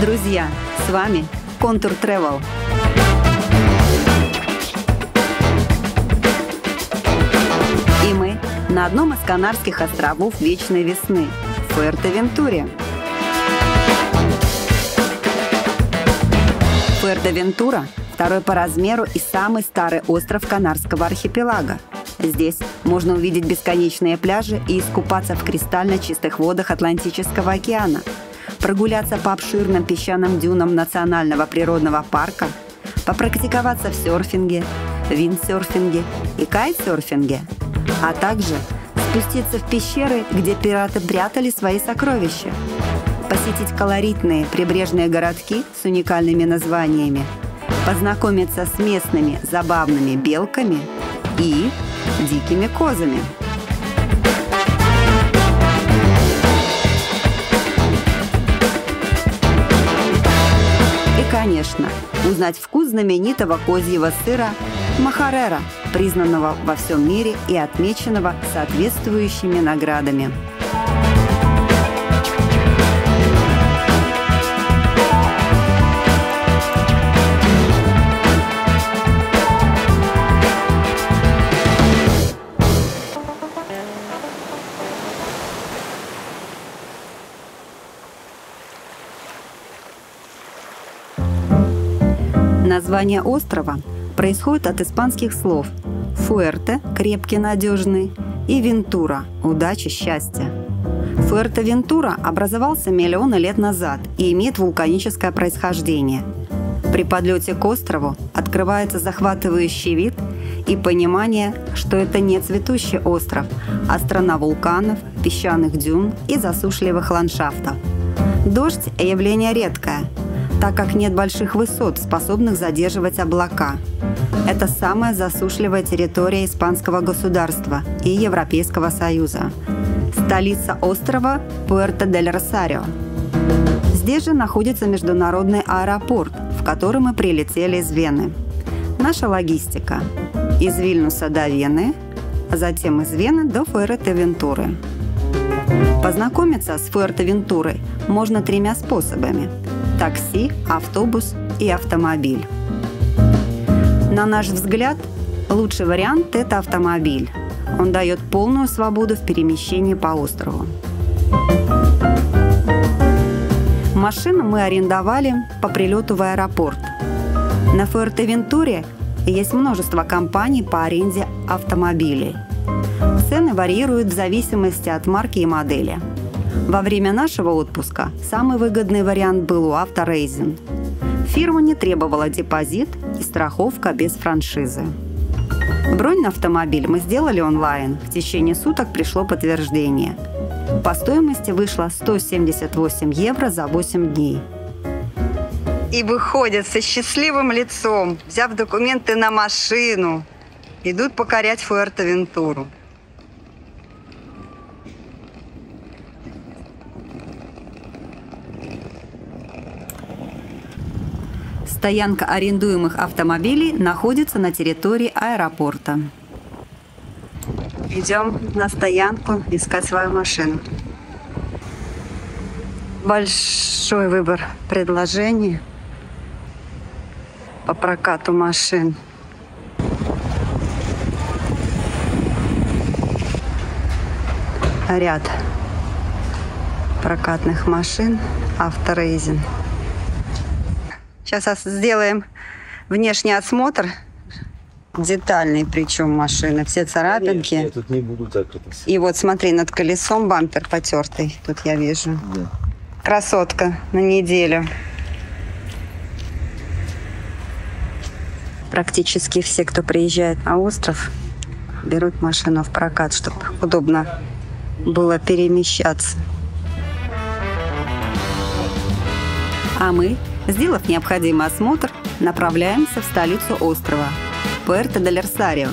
Друзья, с вами Контур Тревел. И мы на одном из Канарских островов Вечной Весны, в Фуэртевентуре. Фуэртевентура – второй по размеру и самый старый остров Канарского архипелага. Здесь можно увидеть бесконечные пляжи и искупаться в кристально чистых водах Атлантического океана, прогуляться по обширным песчаным дюнам национального природного парка, попрактиковаться в серфинге, виндсерфинге и кайтсерфинге, а также спуститься в пещеры, где пираты прятали свои сокровища, посетить колоритные прибрежные городки с уникальными названиями, познакомиться с местными забавными белками и дикими козами. И, конечно, узнать вкус знаменитого козьего сыра махарера, признанного во всем мире и отмеченного соответствующими наградами. Название острова происходит от испанских слов «фуэрте» – крепкий, надежный, и «вентура» – удача, счастье. Фуэртевентура образовался миллионы лет назад и имеет вулканическое происхождение. При подлете к острову открывается захватывающий вид и понимание, что это не цветущий остров, а страна вулканов, песчаных дюн и засушливых ландшафтов. Дождь – явление редкое, так как нет больших высот, способных задерживать облака. Это самая засушливая территория испанского государства и Европейского Союза. Столица острова – Пуэрто-дель-Росарио. Здесь же находится международный аэропорт, в который мы прилетели из Вены. Наша логистика – из Вильнюса до Вены, а затем из Вены до Фуэртевентуры. Познакомиться с Фуэртевентурой можно тремя способами – такси, автобус и автомобиль. На наш взгляд, лучший вариант – это автомобиль. Он дает полную свободу в перемещении по острову. Машину мы арендовали по прилету в аэропорт. На Фуэртевентуре есть множество компаний по аренде автомобилей. Цены варьируют в зависимости от марки и модели. Во время нашего отпуска самый выгодный вариант был у Авторейзен. Фирма не требовала депозит и страховка без франшизы. Бронь на автомобиль мы сделали онлайн. В течение суток пришло подтверждение. По стоимости вышло 178 евро за 8 дней. И выходят со счастливым лицом, взяв документы на машину, идут покорять Фуэртевентуру. Стоянка арендуемых автомобилей находится на территории аэропорта. Идем на стоянку искать свою машину. Большой выбор предложений по прокату машин. Ряд прокатных машин Авторейзен. Сейчас сделаем внешний осмотр, детальный причем машины, все царапинки. Нет, я тут не буду так это. И вот смотри, над колесом бампер потертый, тут я вижу. Да. Красотка на неделю. Практически все, кто приезжает на остров, берут машину в прокат, чтобы удобно было перемещаться. А мы, сделав необходимый осмотр, направляемся в столицу острова – Пуэрто-дель-Росарио,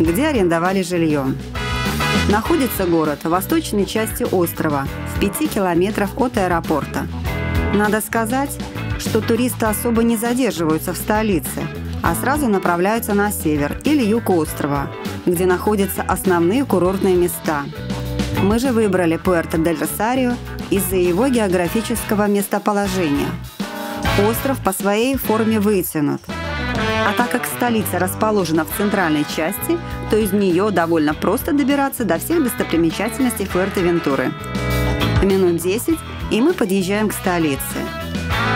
где арендовали жилье. Находится город в восточной части острова, в 5 километрах от аэропорта. Надо сказать, что туристы особо не задерживаются в столице, а сразу направляются на север или юг острова, где находятся основные курортные места. Мы же выбрали Пуэрто-дель-Росарио из-за его географического местоположения – Остров по своей форме вытянут. А так как столица расположена в центральной части, то из нее довольно просто добираться до всех достопримечательностей Фуэртевентуры. Минут 10, и мы подъезжаем к столице.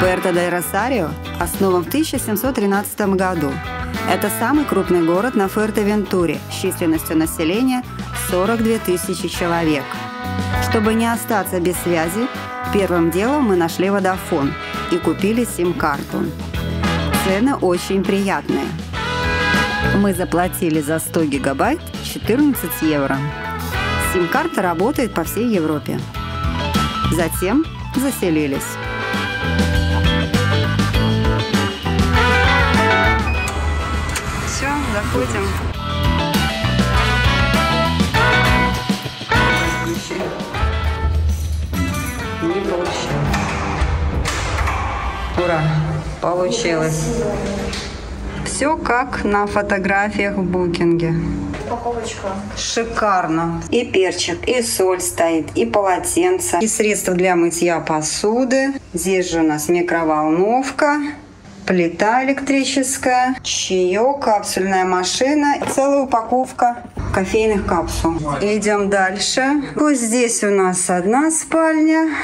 Пуэрто-дель-Росарио основан в 1713 году. Это самый крупный город на Фуэртевентуре с численностью населения 42 тысячи человек. Чтобы не остаться без связи, первым делом мы нашли водофон и купили сим-карту. Цены очень приятные. Мы заплатили за 100 гигабайт 14 евро. Сим-карта работает по всей Европе. Затем заселились. Все, заходим. Не проще. Ура! Получилось. Все как на фотографиях в букинге. Упаковочка. Шикарно. И перчик, и соль стоит, и полотенце, и средства для мытья посуды. Здесь же у нас микроволновка, плита электрическая, чаек, капсульная машина, целая упаковка кофейных капсул. Идем дальше. Вот здесь у нас одна спальня.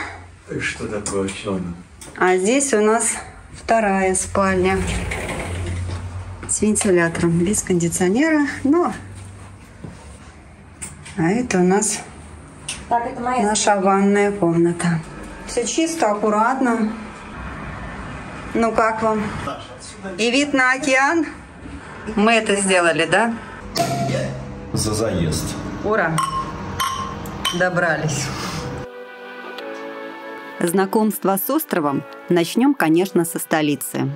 Что такое, Чона? А здесь у нас вторая спальня с вентилятором, без кондиционера, но... А это у нас так, это наша ванная комната. Все чисто, аккуратно. Ну как вам? И вид на океан? Мы это сделали, да? За заезд. Ура! Добрались. Знакомство с островом начнем, конечно, со столицы.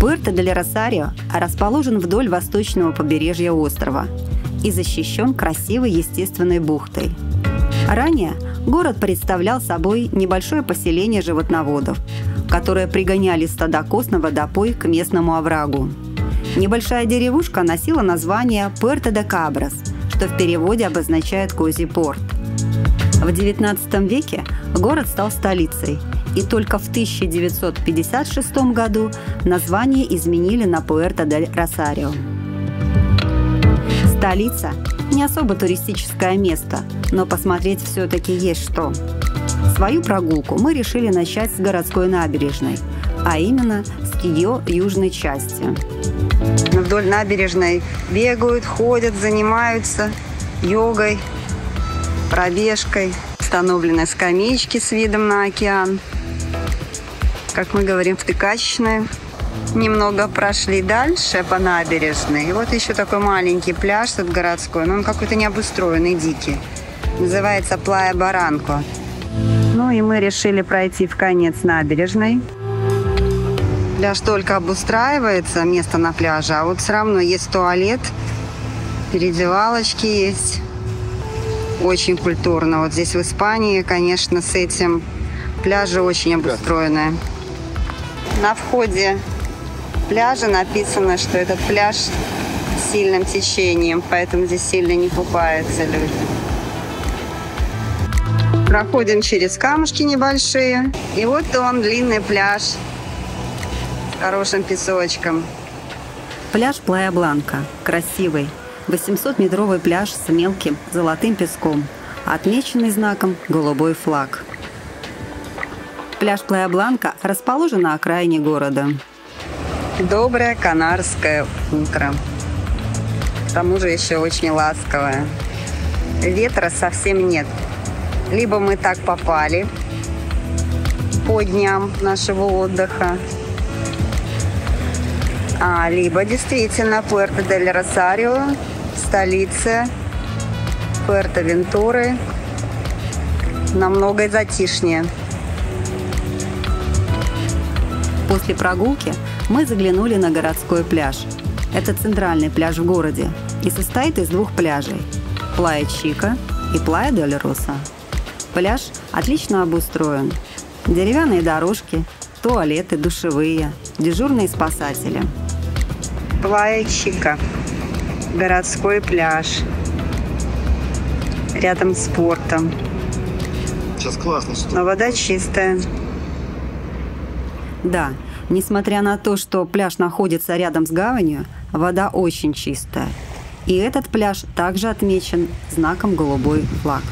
Пуэрто-дель-Росарио расположен вдоль восточного побережья острова и защищен красивой естественной бухтой. Ранее город представлял собой небольшое поселение животноводов, которые пригоняли стада коз на водопой к местному оврагу. Небольшая деревушка носила название Пуэрто-де-Кабрас, что в переводе обозначает «козий порт». В XIX веке город стал столицей, и только в 1956 году название изменили на Пуэрто-дель-Росарио. Столица – не особо туристическое место, но посмотреть все-таки есть что. Свою прогулку мы решили начать с городской набережной, а именно с ее южной части. Вдоль набережной бегают, ходят, занимаются йогой, пробежкой, установлены скамеечки с видом на океан. Как мы говорим, втыкачечные. Немного прошли дальше по набережной. И вот еще такой маленький пляж тут городской, но он какой-то необустроенный, дикий. Называется Плайя Баранко. Ну и мы решили пройти в конец набережной. Пляж только обустраивается, место на пляже, а вот все равно есть туалет, переодевалочки есть. Очень культурно. Вот здесь в Испании, конечно, с этим пляжи очень обустроенные. На входе пляжа написано, что этот пляж с сильным течением, поэтому здесь сильно не купаются люди. Проходим через камушки небольшие. И вот он, длинный пляж с хорошим песочком. Пляж Плая Бланка. Красивый. 800-метровый пляж с мелким золотым песком, отмеченный знаком «Голубой флаг». Пляж Плая-Бланка расположен на окраине города. Доброе канарское утро. К тому же еще очень ласковое. Ветра совсем нет. Либо мы так попали по дням нашего отдыха, либо действительно Пуэрто-дель-Росарио столица Пуэрто-Вентуры намного затишнее. После прогулки мы заглянули на городской пляж. Это центральный пляж в городе и состоит из двух пляжей – Плая Чика и Плая Дель Роса. Пляж отлично обустроен. Деревянные дорожки, туалеты, душевые, дежурные спасатели. Плая Чика. Городской пляж рядом с портом. Сейчас классно, что... Но вода чистая. Да, несмотря на то, что пляж находится рядом с гаванью, вода очень чистая. И этот пляж также отмечен знаком голубой флаг.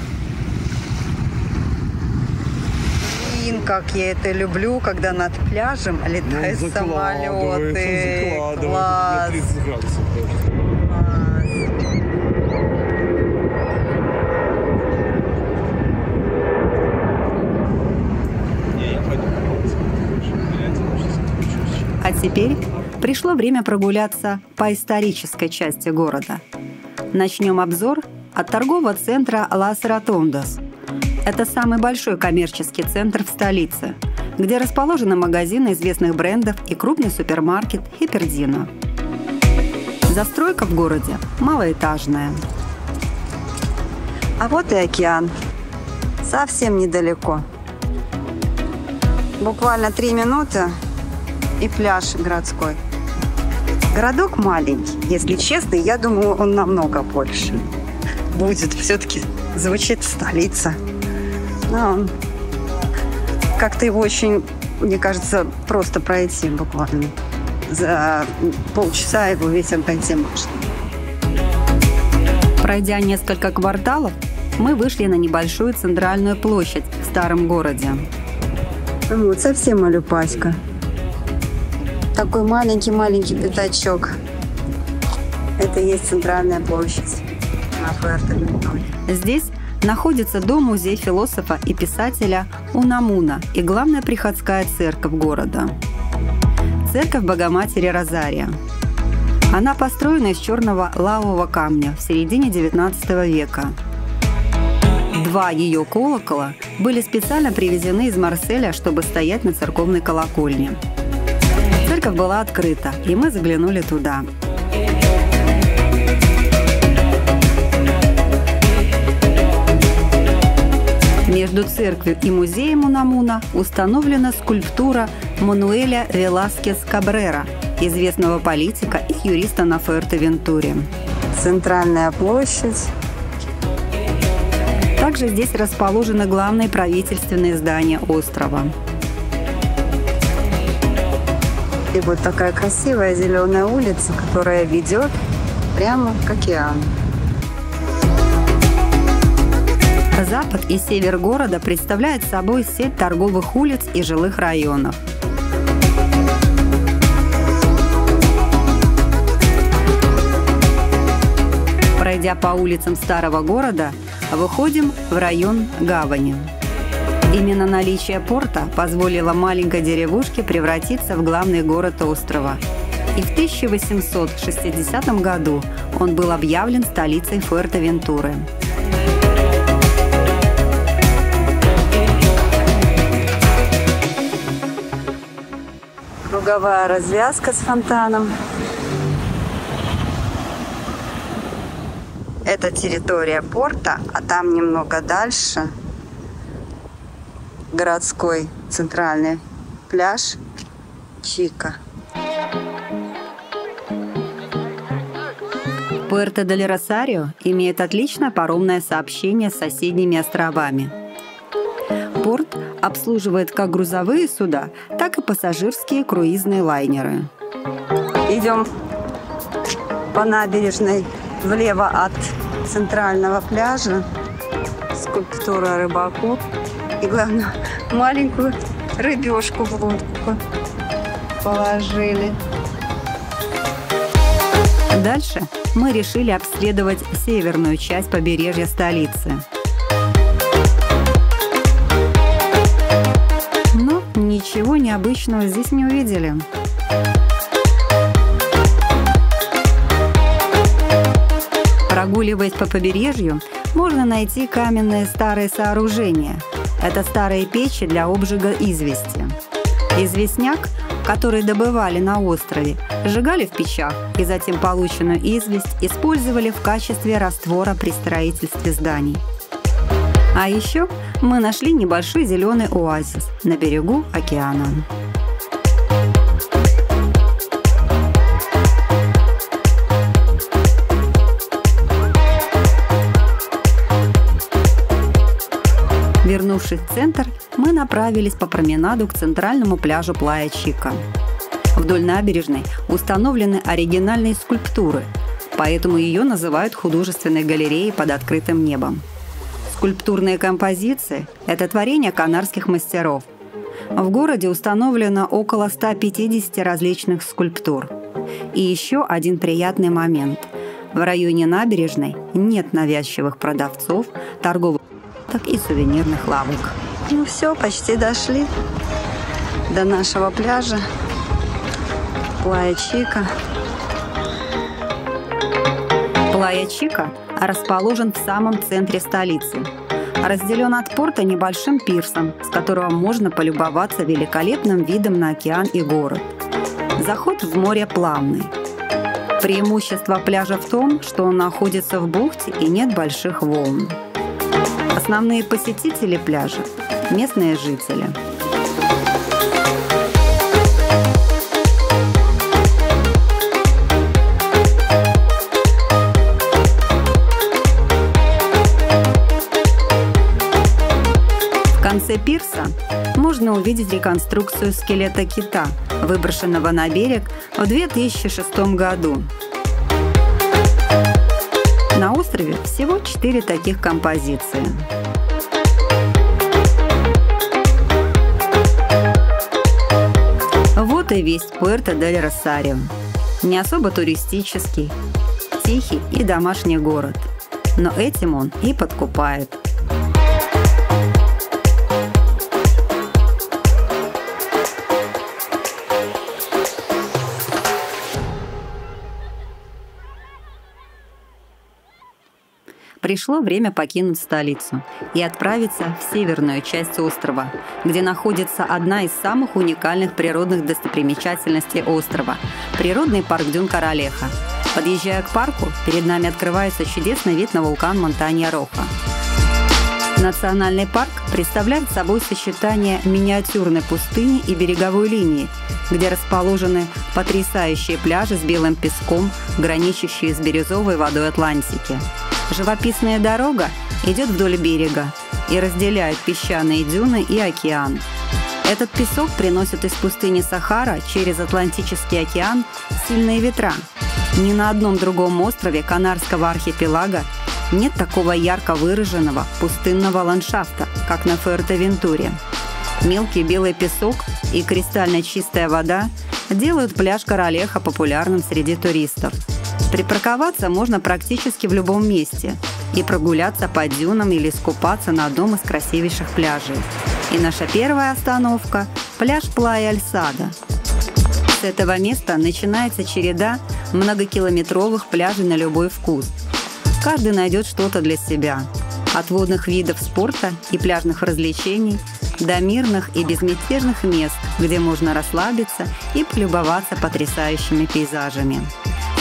Как я это люблю, когда над пляжем летают самолеты. Класс. 30 градусов, а теперь пришло время прогуляться по исторической части города. Начнем обзор от торгового центра Лас-Ротондас. Это самый большой коммерческий центр в столице, где расположены магазины известных брендов и крупный супермаркет Хипердино. Застройка в городе малоэтажная. А вот и океан. Совсем недалеко. Буквально 3 минуты и пляж городской. Городок маленький. Если честно, я думаю, он намного больше будет. Все-таки звучит столица. Но как-то его очень, мне кажется, просто пройти буквально. За полчаса его весь обойти можно. Пройдя несколько кварталов, мы вышли на небольшую центральную площадь в старом городе. Вот совсем алюпаська. Такой маленький-маленький пятачок. Это и есть центральная площадь на Пуэрто-дель-Росарио. Здесь находится дом-музей философа и писателя Унамуна и главная приходская церковь города. Церковь Богоматери Розария. Она построена из черного лавового камня в середине 19 века. 2 ее колокола были специально привезены из Марселя, чтобы стоять на церковной колокольне. Церковь была открыта, и мы заглянули туда. Между церковью и музеем Унамуна установлена скульптура Мануэля Веласкес Кабрера, известного политика и юриста на Фуэртевентуре. Центральная площадь. Также здесь расположены главные правительственные здания острова. И вот такая красивая зеленая улица, которая ведет прямо к океану. Запад и север города представляют собой сеть торговых улиц и жилых районов. Пройдя по улицам старого города, выходим в район гавани. Именно наличие порта позволило маленькой деревушке превратиться в главный город острова. И в 1860 году он был объявлен столицей Фуэртевентуры. Круговая развязка с фонтаном. Это территория порта, а там немного дальше городской центральный пляж Чика. Пуэрто-дель-Росарио имеет отличное паромное сообщение с соседними островами. Порт обслуживает как грузовые суда, так и пассажирские круизные лайнеры. Идем по набережной влево от центрального пляжа. Скульптура рыбаков. И главное, маленькую рыбешку в лодку положили. Дальше мы решили обследовать северную часть побережья столицы. Ничего необычного здесь не увидели. Прогуливаясь по побережью, можно найти каменные старые сооружения. Это старые печи для обжига извести. Известняк, который добывали на острове, сжигали в печах и затем полученную известь использовали в качестве раствора при строительстве зданий. А еще мы нашли небольшой зеленый оазис на берегу океана. Вернувшись вернувшись в центр, мы направились по променаду к центральному пляжу Плайя Чика. Вдоль набережной установлены оригинальные скульптуры, поэтому ее называют художественной галереей под открытым небом. Скульптурные композиции – это творения канарских мастеров. В городе установлено около 150 различных скульптур. И еще один приятный момент. В районе набережной нет навязчивых продавцов, торговых так и сувенирных лавок. Ну все, почти дошли до нашего пляжа Плайя Чика. Плайя Чика расположен в самом центре столицы. Разделен от порта небольшим пирсом, с которого можно полюбоваться великолепным видом на океан и город. Заход в море плавный. Преимущество пляжа в том, что он находится в бухте и нет больших волн. Основные посетители пляжа – местные жители. В конце пирса можно увидеть реконструкцию скелета кита, выброшенного на берег в 2006 году. На острове всего 4 таких композиции. Вот и весь Пуэрто-дель-Росарио. Не особо туристический, тихий и домашний город. Но этим он и подкупает. Пришло время покинуть столицу и отправиться в северную часть острова, где находится одна из самых уникальных природных достопримечательностей острова – природный парк дюн Корралехо. Подъезжая к парку, перед нами открывается чудесный вид на вулкан Монтанья-Роха. Национальный парк представляет собой сочетание миниатюрной пустыни и береговой линии, где расположены потрясающие пляжи с белым песком, граничащие с бирюзовой водой Атлантики. Живописная дорога идет вдоль берега и разделяет песчаные дюны и океан. Этот песок приносит из пустыни Сахара через Атлантический океан сильные ветра. Ни на одном другом острове Канарского архипелага нет такого ярко выраженного пустынного ландшафта, как на Фуэртевентуре. Мелкий белый песок и кристально чистая вода делают пляж Корралехо популярным среди туристов. Припарковаться можно практически в любом месте и прогуляться по дюнам или искупаться на одном из красивейших пляжей. И наша первая остановка – пляж Плайя-Альсада. С этого места начинается череда многокилометровых пляжей на любой вкус. Каждый найдет что-то для себя – от водных видов спорта и пляжных развлечений до мирных и безмятежных мест, где можно расслабиться и полюбоваться потрясающими пейзажами.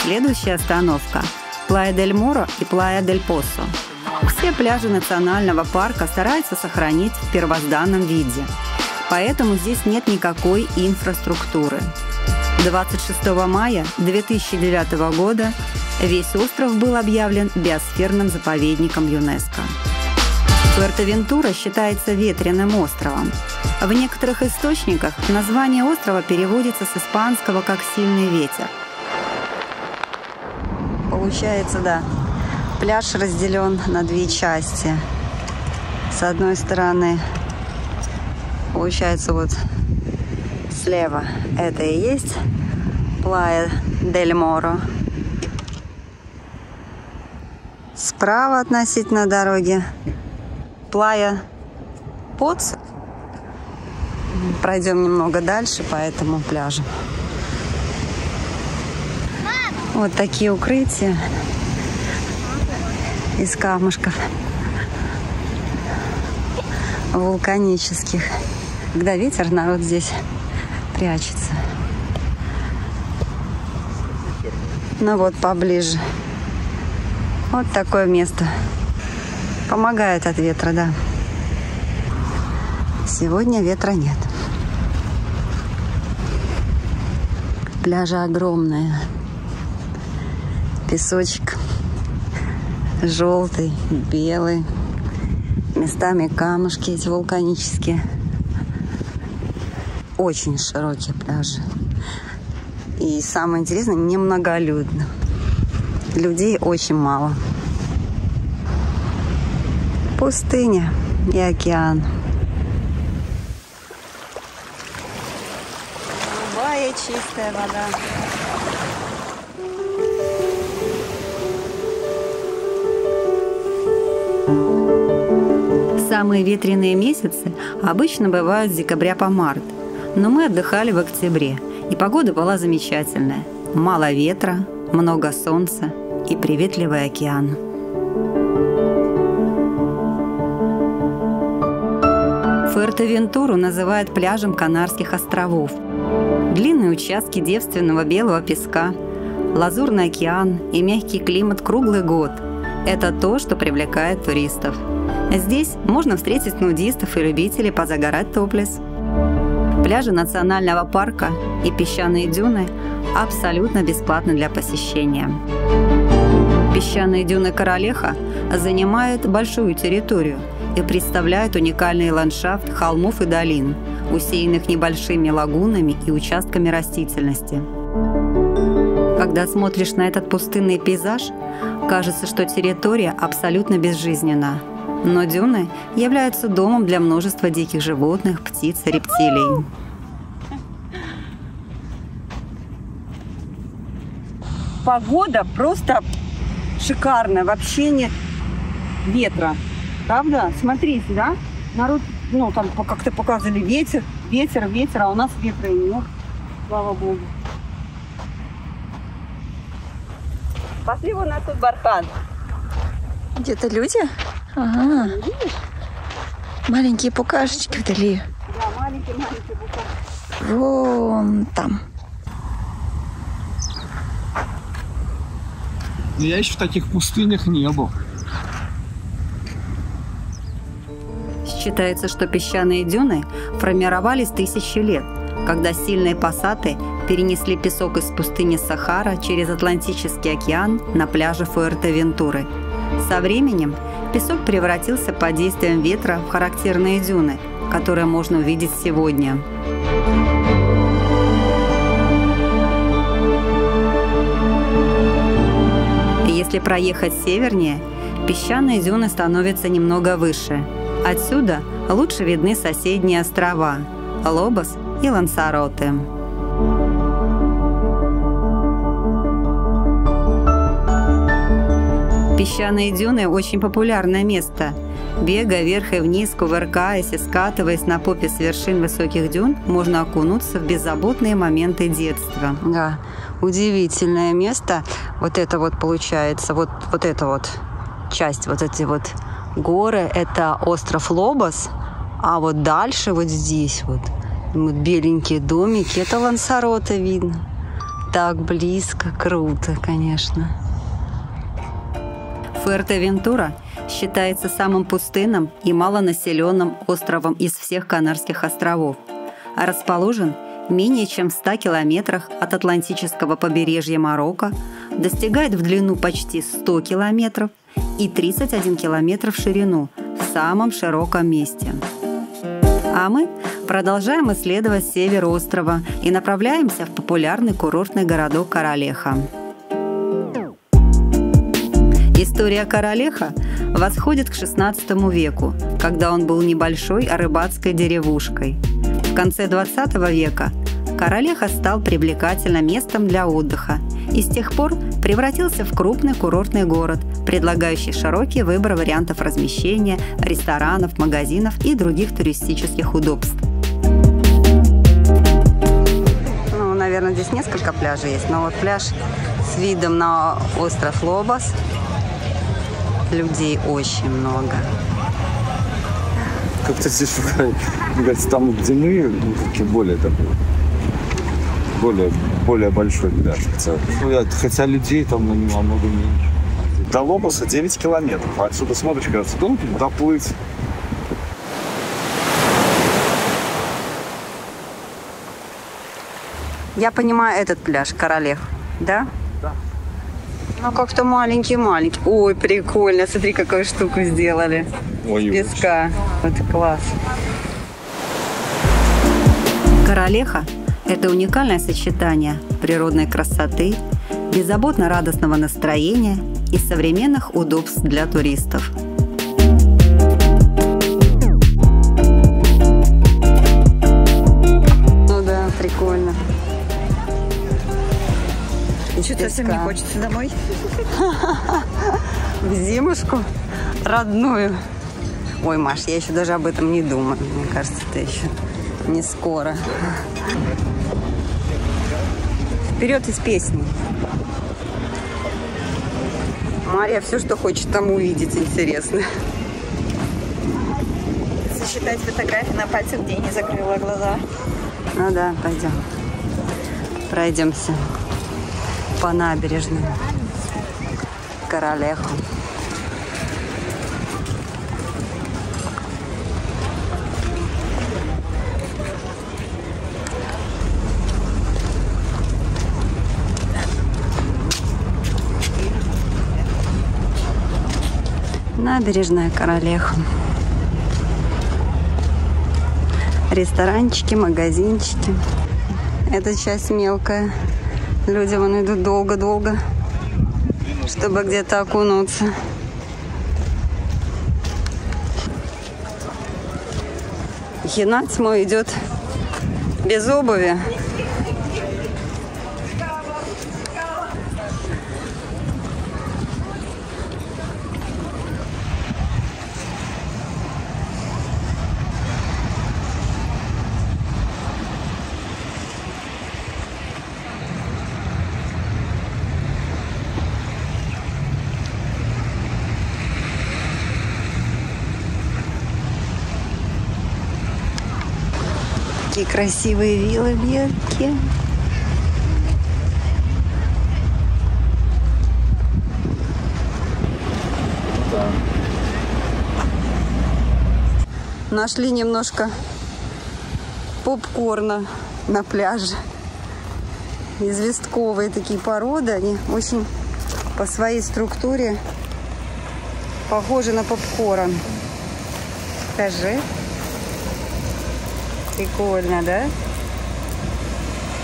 Следующая остановка – Плайя-дель-Моро и Плайя-дель-Посо. Все пляжи национального парка стараются сохранить в первозданном виде, поэтому здесь нет никакой инфраструктуры. 26 мая 2009 года весь остров был объявлен биосферным заповедником ЮНЕСКО. Пуэрто-Вентура считается ветреным островом. В некоторых источниках название острова переводится с испанского как «сильный ветер». Получается, да, пляж разделен на две части. С одной стороны, получается, вот слева это и есть Плайя-дель-Моро. Справа относительно дороги Плайя-Поц. Пройдем немного дальше по этому пляжу. Вот такие укрытия из камушков вулканических. Когда ветер, народ здесь прячется. Ну вот поближе. Вот такое место. Помогает от ветра, да. Сегодня ветра нет. Пляжи огромные. Песочек желтый, белый, местами камушки эти вулканические. Очень широкие пляжи. И самое интересное, немноголюдно. Людей очень мало. Пустыня и океан. Голубая чистая вода. Самые ветреные месяцы обычно бывают с декабря по март, но мы отдыхали в октябре, и погода была замечательная. Мало ветра, много солнца и приветливый океан. Фуэртевентуру называют пляжем Канарских островов. Длинные участки девственного белого песка, лазурный океан и мягкий климат круглый год – это то, что привлекает туристов. Здесь можно встретить нудистов и любителей позагорать топлес. Пляжи национального парка и песчаные дюны абсолютно бесплатны для посещения. Песчаные дюны Корралехо занимают большую территорию и представляют уникальный ландшафт холмов и долин, усеянных небольшими лагунами и участками растительности. Когда смотришь на этот пустынный пейзаж, кажется, что территория абсолютно безжизненна. Но дюны являются домом для множества диких животных, птиц и рептилий. Погода просто шикарная, вообще нет ветра. Правда? Смотрите, да? Народ, ну там как-то показывали ветер, ветер, ветер, а у нас ветра нет. Слава Богу. Пошли вон на тот бархан. Где-то люди? Ага. Видишь? Маленькие пукашечки вдали. Да, маленькие пукашечки. Вон там. Я еще в таких пустынях не был. Считается, что песчаные дюны формировались тысячи лет, когда сильные пассаты перенесли песок из пустыни Сахара через Атлантический океан на пляже Фуэртевентуры. Со временем песок превратился под действием ветра в характерные дюны, которые можно увидеть сегодня. Если проехать севернее, песчаные дюны становятся немного выше. Отсюда лучше видны соседние острова – Лобос и Лансароте. Песчаные дюны – очень популярное место. Бегая вверх и вниз, кувыркаясь и скатываясь на попе с вершин высоких дюн, можно окунуться в беззаботные моменты детства. Да, удивительное место. Вот это вот получается, вот эта вот часть, вот эти вот горы – это остров Лобос, а вот дальше вот здесь вот беленькие домики – это Лансароте видно. Так близко, круто, конечно. Фуэртевентура считается самым пустынным и малонаселенным островом из всех Канарских островов. Расположен менее чем в 100 километрах от Атлантического побережья Марокко, достигает в длину почти 100 километров и 31 километр в ширину в самом широком месте. А мы продолжаем исследовать север острова и направляемся в популярный курортный городок Корралехо. История Корралехо восходит к XVI веку, когда он был небольшой рыбацкой деревушкой. В конце XX века Корралехо стал привлекательным местом для отдыха и с тех пор превратился в крупный курортный город, предлагающий широкий выбор вариантов размещения, ресторанов, магазинов и других туристических удобств. Ну, наверное, здесь несколько пляжей есть, но вот пляж с видом на остров Лобос. Людей очень много. Как-то здесь, там, где мы, более такой, более большой пляж. Хотя людей там намного меньше. До Лобоса 9 километров. Отсюда смотришь, кажется, доплыть. Я понимаю этот пляж, Корралехо, да? Да. Ну, как-то маленький-маленький. Ой, прикольно. Смотри, какую штуку сделали. Ой, из песка. Вот класс. Корралехо – это уникальное сочетание природной красоты, беззаботно радостного настроения и современных удобств для туристов. Ну да, прикольно. Что-то совсем не хочется домой. В зимушку родную. Ой, Маш, я еще даже об этом не думаю. Мне кажется, это еще не скоро. Вперед из песни. Мария все, что хочет там увидеть, интересно. Сосчитать фотографии на пальцах, где я не закрыла глаза. Ну да, пойдем. Пройдемся по набережной Корралехо. Набережная Корралехо. Ресторанчики, магазинчики. Эта часть мелкая. Люди вон идут долго-долго, чтобы где-то окунуться. Хинать мой идет без обуви. Такие красивые виллы белки. Да. Нашли немножко попкорна на пляже. Известковые такие породы. Они очень по своей структуре похожи на попкорн. Покажи. Прикольно, да?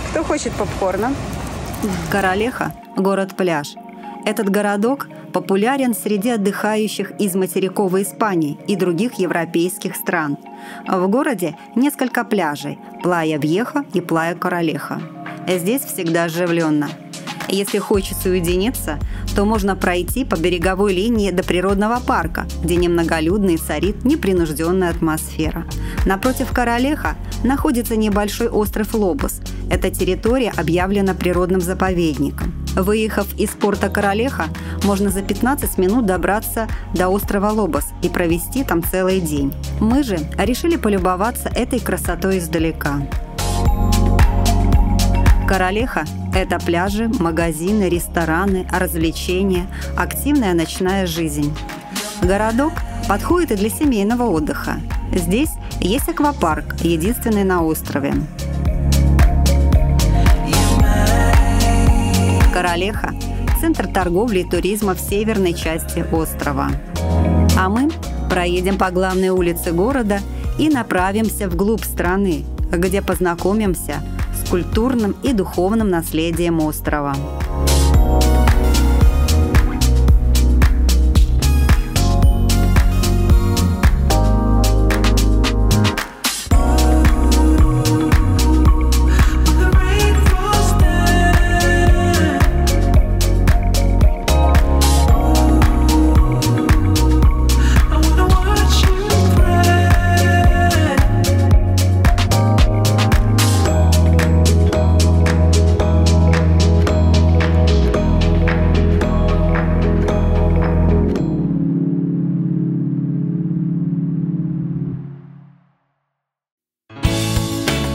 Кто хочет попкорна? Корралехо – город-пляж. Этот городок популярен среди отдыхающих из материковой Испании и других европейских стран. В городе несколько пляжей – Плайя Вьеха и Плайя Корралехо. Здесь всегда оживленно. Если хочется уединиться, то можно пройти по береговой линии до природного парка, где немноголюдно и царит непринужденная атмосфера. Напротив Корралехо находится небольшой остров Лобос. Эта территория объявлена природным заповедником. Выехав из порта Корралехо, можно за 15 минут добраться до острова Лобос и провести там целый день. Мы же решили полюбоваться этой красотой издалека. Корралехо – это пляжи, магазины, рестораны, развлечения, активная ночная жизнь. Городок подходит и для семейного отдыха. Здесь есть аквапарк, единственный на острове. Корралехо – центр торговли и туризма в северной части острова. А мы проедем по главной улице города и направимся вглубь страны, где познакомимся с культурным и духовным наследием острова.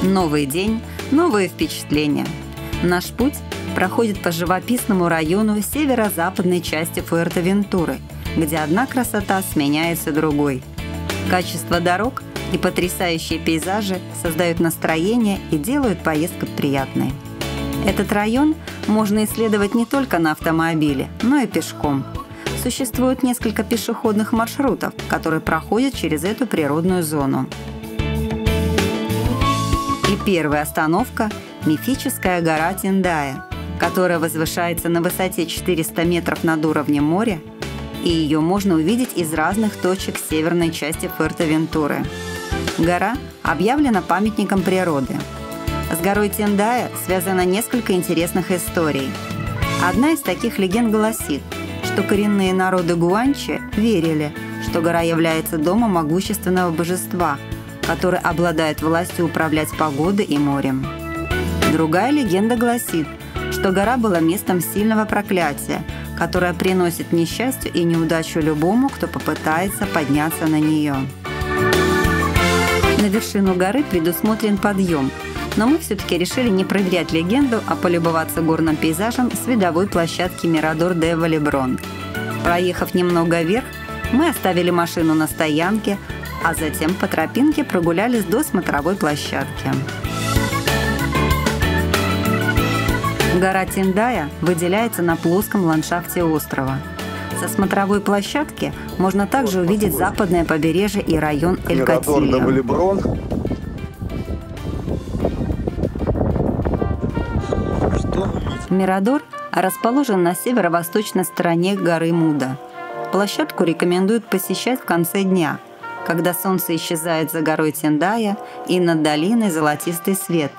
Новый день, новые впечатления. Наш путь проходит по живописному району северо-западной части Фуэртевентуры, где одна красота сменяется другой. Качество дорог и потрясающие пейзажи создают настроение и делают поездку приятной. Этот район можно исследовать не только на автомобиле, но и пешком. Существует несколько пешеходных маршрутов, которые проходят через эту природную зону. И первая остановка – мифическая гора Тиндайя, которая возвышается на высоте 400 метров над уровнем моря, и ее можно увидеть из разных точек северной части Фуэртевентуры. Гора объявлена памятником природы. С горой Тиндайя связано несколько интересных историй. Одна из таких легенд гласит, что коренные народы Гуанчи верили, что гора является домом могущественного божества, который обладает властью управлять погодой и морем. Другая легенда гласит, что гора была местом сильного проклятия, которое приносит несчастье и неудачу любому, кто попытается подняться на нее. На вершину горы предусмотрен подъем, но мы все-таки решили не проверять легенду, а полюбоваться горным пейзажем с видовой площадки Мирадор де Вальеброн. Проехав немного вверх, мы оставили машину на стоянке, а затем по тропинке прогулялись до смотровой площадки. Гора Тиндайя выделяется на плоском ландшафте острова. Со смотровой площадки можно также увидеть западное побережье и район Эль-Котильо. Мирадор расположен на северо-восточной стороне горы Муда. Площадку рекомендуют посещать в конце дня, когда солнце исчезает за горой Тиндайя и над долиной золотистый свет.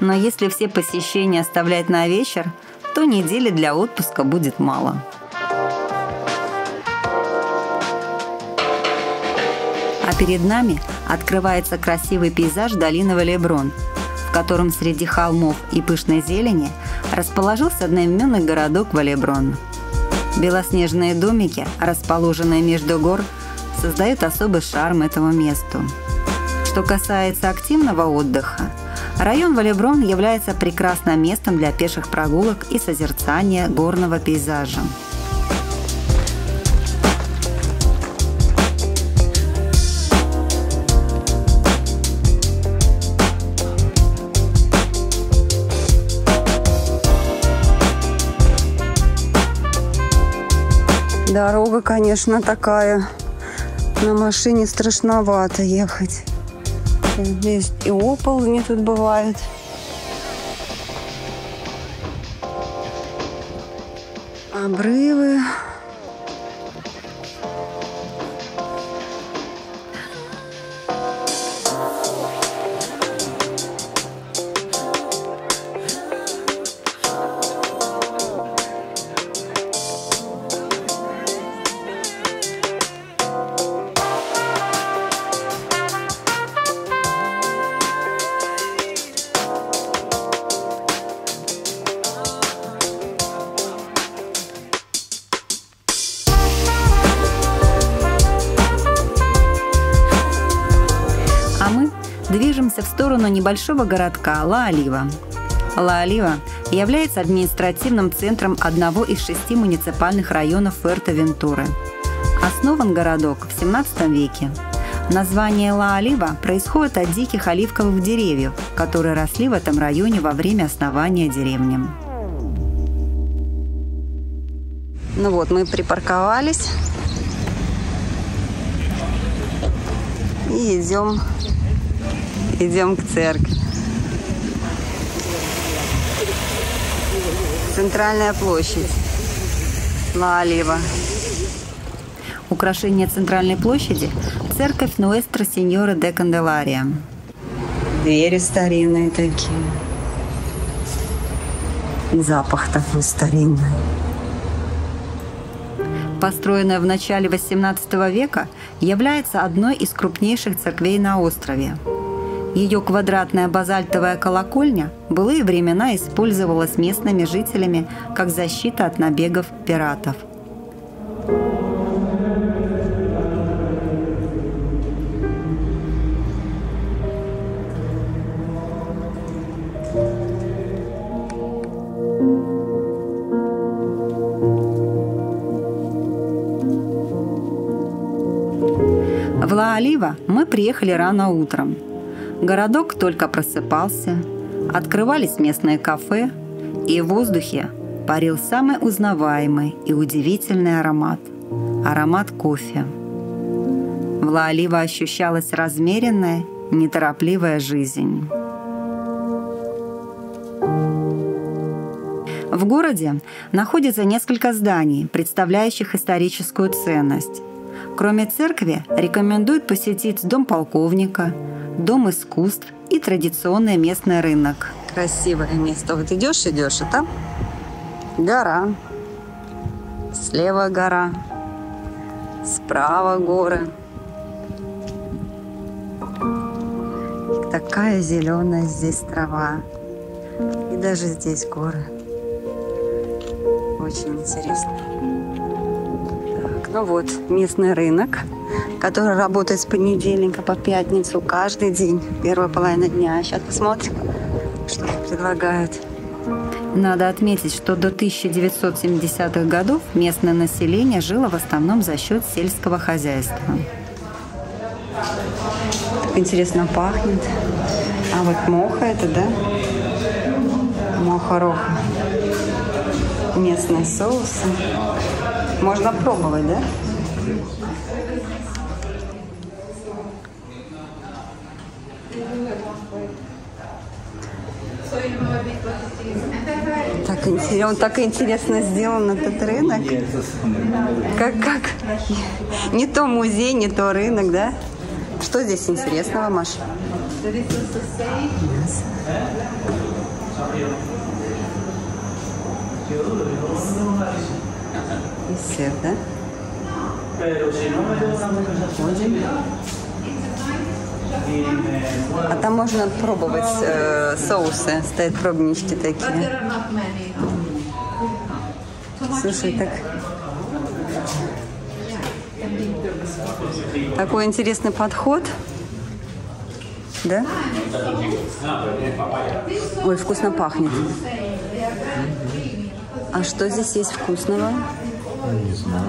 Но если все посещения оставлять на вечер, то недели для отпуска будет мало. А перед нами открывается красивый пейзаж долины Вальеброн, в котором среди холмов и пышной зелени расположился одноименный городок Вальеброн. Белоснежные домики, расположенные между гор, создают особый шарм этому месту. Что касается активного отдыха, район Вальеброн является прекрасным местом для пеших прогулок и созерцания горного пейзажа. Дорога, конечно, такая, на машине страшновато ехать. Здесь и оползни тут бывают. Обрывы. В сторону небольшого городка Ла-Олива. Ла-Олива является административным центром одного из 6 муниципальных районов Фуэртевентуры. Основан городок в 17 веке. Название Ла-Олива происходит от диких оливковых деревьев, которые росли в этом районе во время основания деревни. Ну вот, мы припарковались и идем к церкви. Центральная площадь Ла-Олива. Украшение центральной площади – церковь Нуэстро Синьора де Канделария. Двери старинные такие. Запах такой старинный. Построенная в начале 18 века, является одной из крупнейших церквей на острове. Ее квадратная базальтовая колокольня в былые времена использовалась местными жителями как защита от набегов пиратов. В Ла-Олива мы приехали рано утром. Городок только просыпался, открывались местные кафе, и в воздухе парил самый узнаваемый и удивительный аромат – аромат кофе. В Ла-Олива ощущалась размеренная, неторопливая жизнь. В городе находится несколько зданий, представляющих историческую ценность. Кроме церкви, рекомендуют посетить дом полковника, дом искусств и традиционный местный рынок. Красивое место. Вот идешь, идешь, и там гора. Слева гора, справа горы. И такая зеленая здесь трава. И даже здесь горы. Очень интересно. Так, ну вот, местный рынок, который работает с понедельника по пятницу каждый день, первая половина дня. Сейчас посмотрим, что предлагают. Надо отметить, что до 1970-х годов местное население жило в основном за счет сельского хозяйства. Так интересно пахнет. А вот моха это, да? Моха-роха. Местные соусы. Можно пробовать, да? Так, он так интересно сделан, этот рынок. Как? Не то музей, не то рынок, да? Что здесь интересного, Маша? И сыр, да? А там можно пробовать соусы, стоят пробнички такие. Слушай, так... Такой интересный подход. Да? Ой, вкусно пахнет. А что здесь есть вкусного? Не знаю.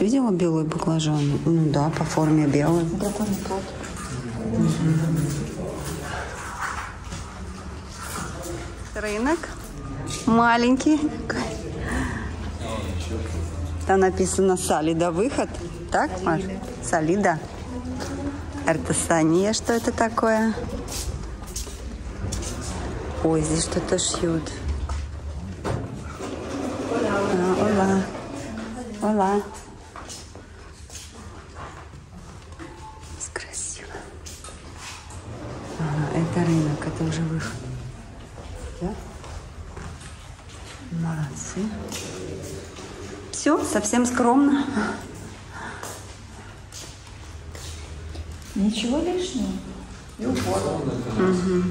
Видела белый баклажан? Ну да, по форме белый. Рынок маленький. Там написано «Солида выход». Так, Маш? Солида. Артесания. Что это такое? Ой, здесь что-то шьют. Ола. Ола. Красиво. А, это рынок, это уже выход. Да? Молодцы. Все, совсем скромно. Ничего лишнего. И уход. Угу.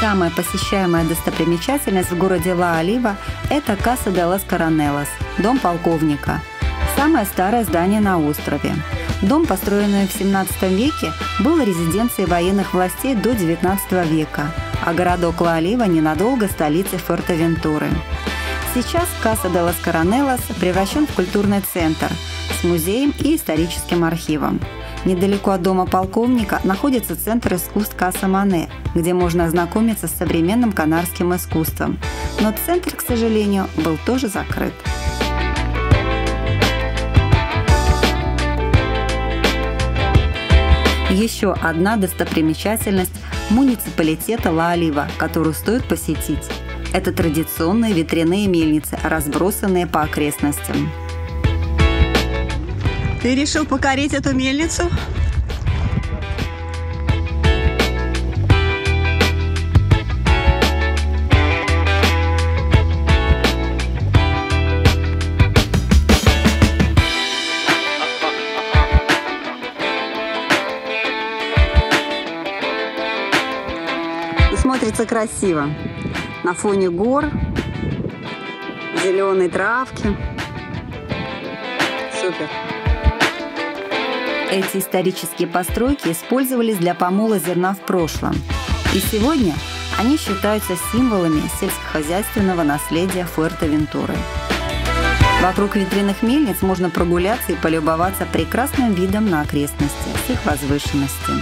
Самая посещаемая достопримечательность в городе Ла-Олива – это Каса де Лас Коронеллос, дом полковника. Самое старое здание на острове. Дом, построенный в 17 веке, был резиденцией военных властей до 19 века, а городок Ла-Олива ненадолго столицей Фуэртевентуры. Сейчас Каса де Лас Коронеллос превращен в культурный центр с музеем и историческим архивом. Недалеко от дома полковника находится Центр искусств Каса Мане, где можно ознакомиться с современным канарским искусством. Но центр, к сожалению, был тоже закрыт. Еще одна достопримечательность муниципалитета Ла-Олива, которую стоит посетить. Это традиционные ветряные мельницы, разбросанные по окрестностям. Ты решил покорить эту мельницу? Смотрится красиво. На фоне гор, зеленой травки. Супер. Эти исторические постройки использовались для помола зерна в прошлом. И сегодня они считаются символами сельскохозяйственного наследия Фуэртевентуры. Вокруг ветряных мельниц можно прогуляться и полюбоваться прекрасным видом на окрестности с их возвышенности.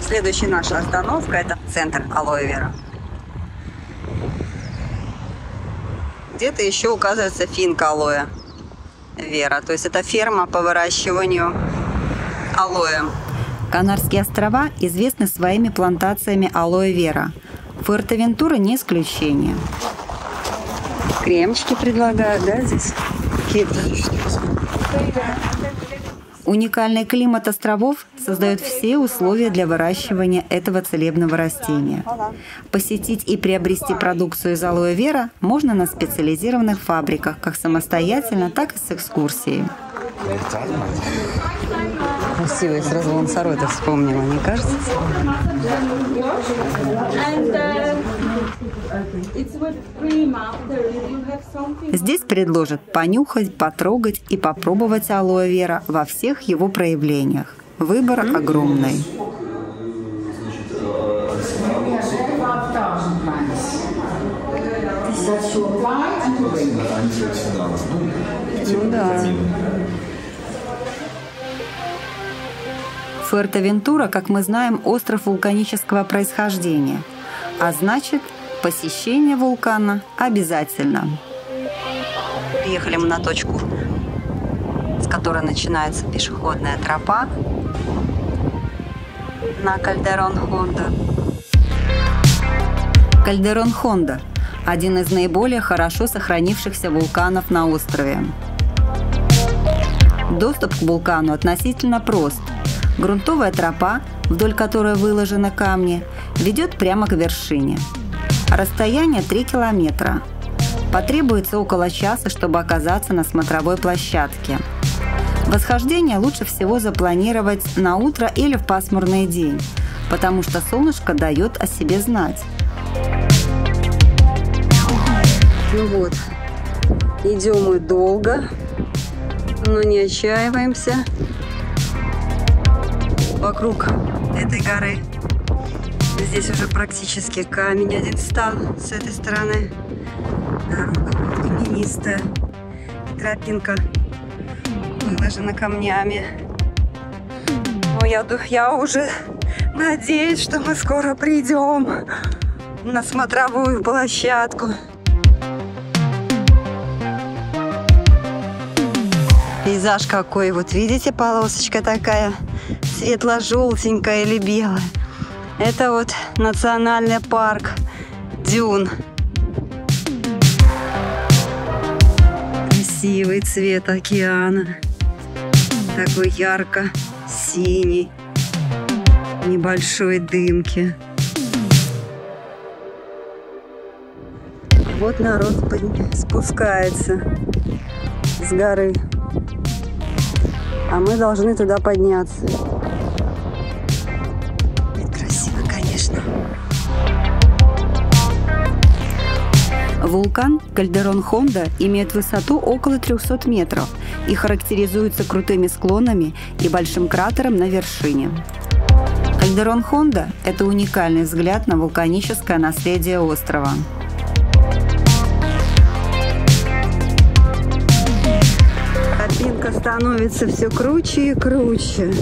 Следующая наша остановка – это центр Алоэвера. Где-то еще указывается финка алоэ-вера, то есть это ферма по выращиванию алоэ. Канарские острова известны своими плантациями алоэ-вера. Фуэртевентура не исключение. Кремчики предлагают, да, здесь? Уникальный климат островов создает все условия для выращивания этого целебного растения. Посетить и приобрести продукцию из алоэ-вера можно на специализированных фабриках, как самостоятельно, так и с экскурсией. Красиво, я сразу Лансароте вспомнила, не кажется? Здесь предложат понюхать, потрогать и попробовать алоэ-вера во всех его проявлениях. Выбор огромный. Ну да. Фуэртевентура, как мы знаем, остров вулканического происхождения, а значит, посещение вулкана обязательно. Приехали мы на точку, с которой начинается пешеходная тропа на Кальдерон Хонда. Кальдерон Хонда – один из наиболее хорошо сохранившихся вулканов на острове. Доступ к вулкану относительно прост. Грунтовая тропа, вдоль которой выложены камни, ведет прямо к вершине. Расстояние 3 километра. Потребуется около часа, чтобы оказаться на смотровой площадке. Восхождение лучше всего запланировать на утро или в пасмурный день, потому что солнышко дает о себе знать. Ну вот, идем мы долго, но не отчаиваемся. Вокруг этой горы. Здесь уже практически камень один встал с этой стороны. Каменистая тропинка выложена камнями. Но я уже надеюсь, что мы скоро придем на смотровую площадку. Пейзаж какой, вот видите, полосочка такая светло-желтенькая или белая. Это вот национальный парк дюн. Красивый цвет океана. Такой ярко-синий. Небольшой дымки. Вот народ спускается с горы. А мы должны туда подняться. Вулкан Кальдерон Хонда имеет высоту около 300 метров и характеризуется крутыми склонами и большим кратером на вершине. Кальдерон Хонда – это уникальный взгляд на вулканическое наследие острова. Тропинка становится все круче и круче.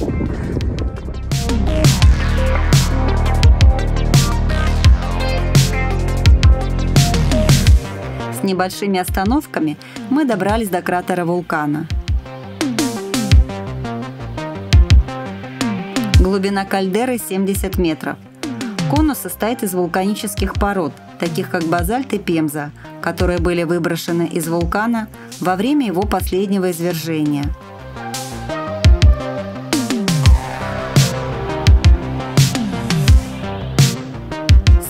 С небольшими остановками мы добрались до кратера вулкана. Глубина кальдеры 70 метров. Конус состоит из вулканических пород, таких как базальт и пемза, которые были выброшены из вулкана во время его последнего извержения.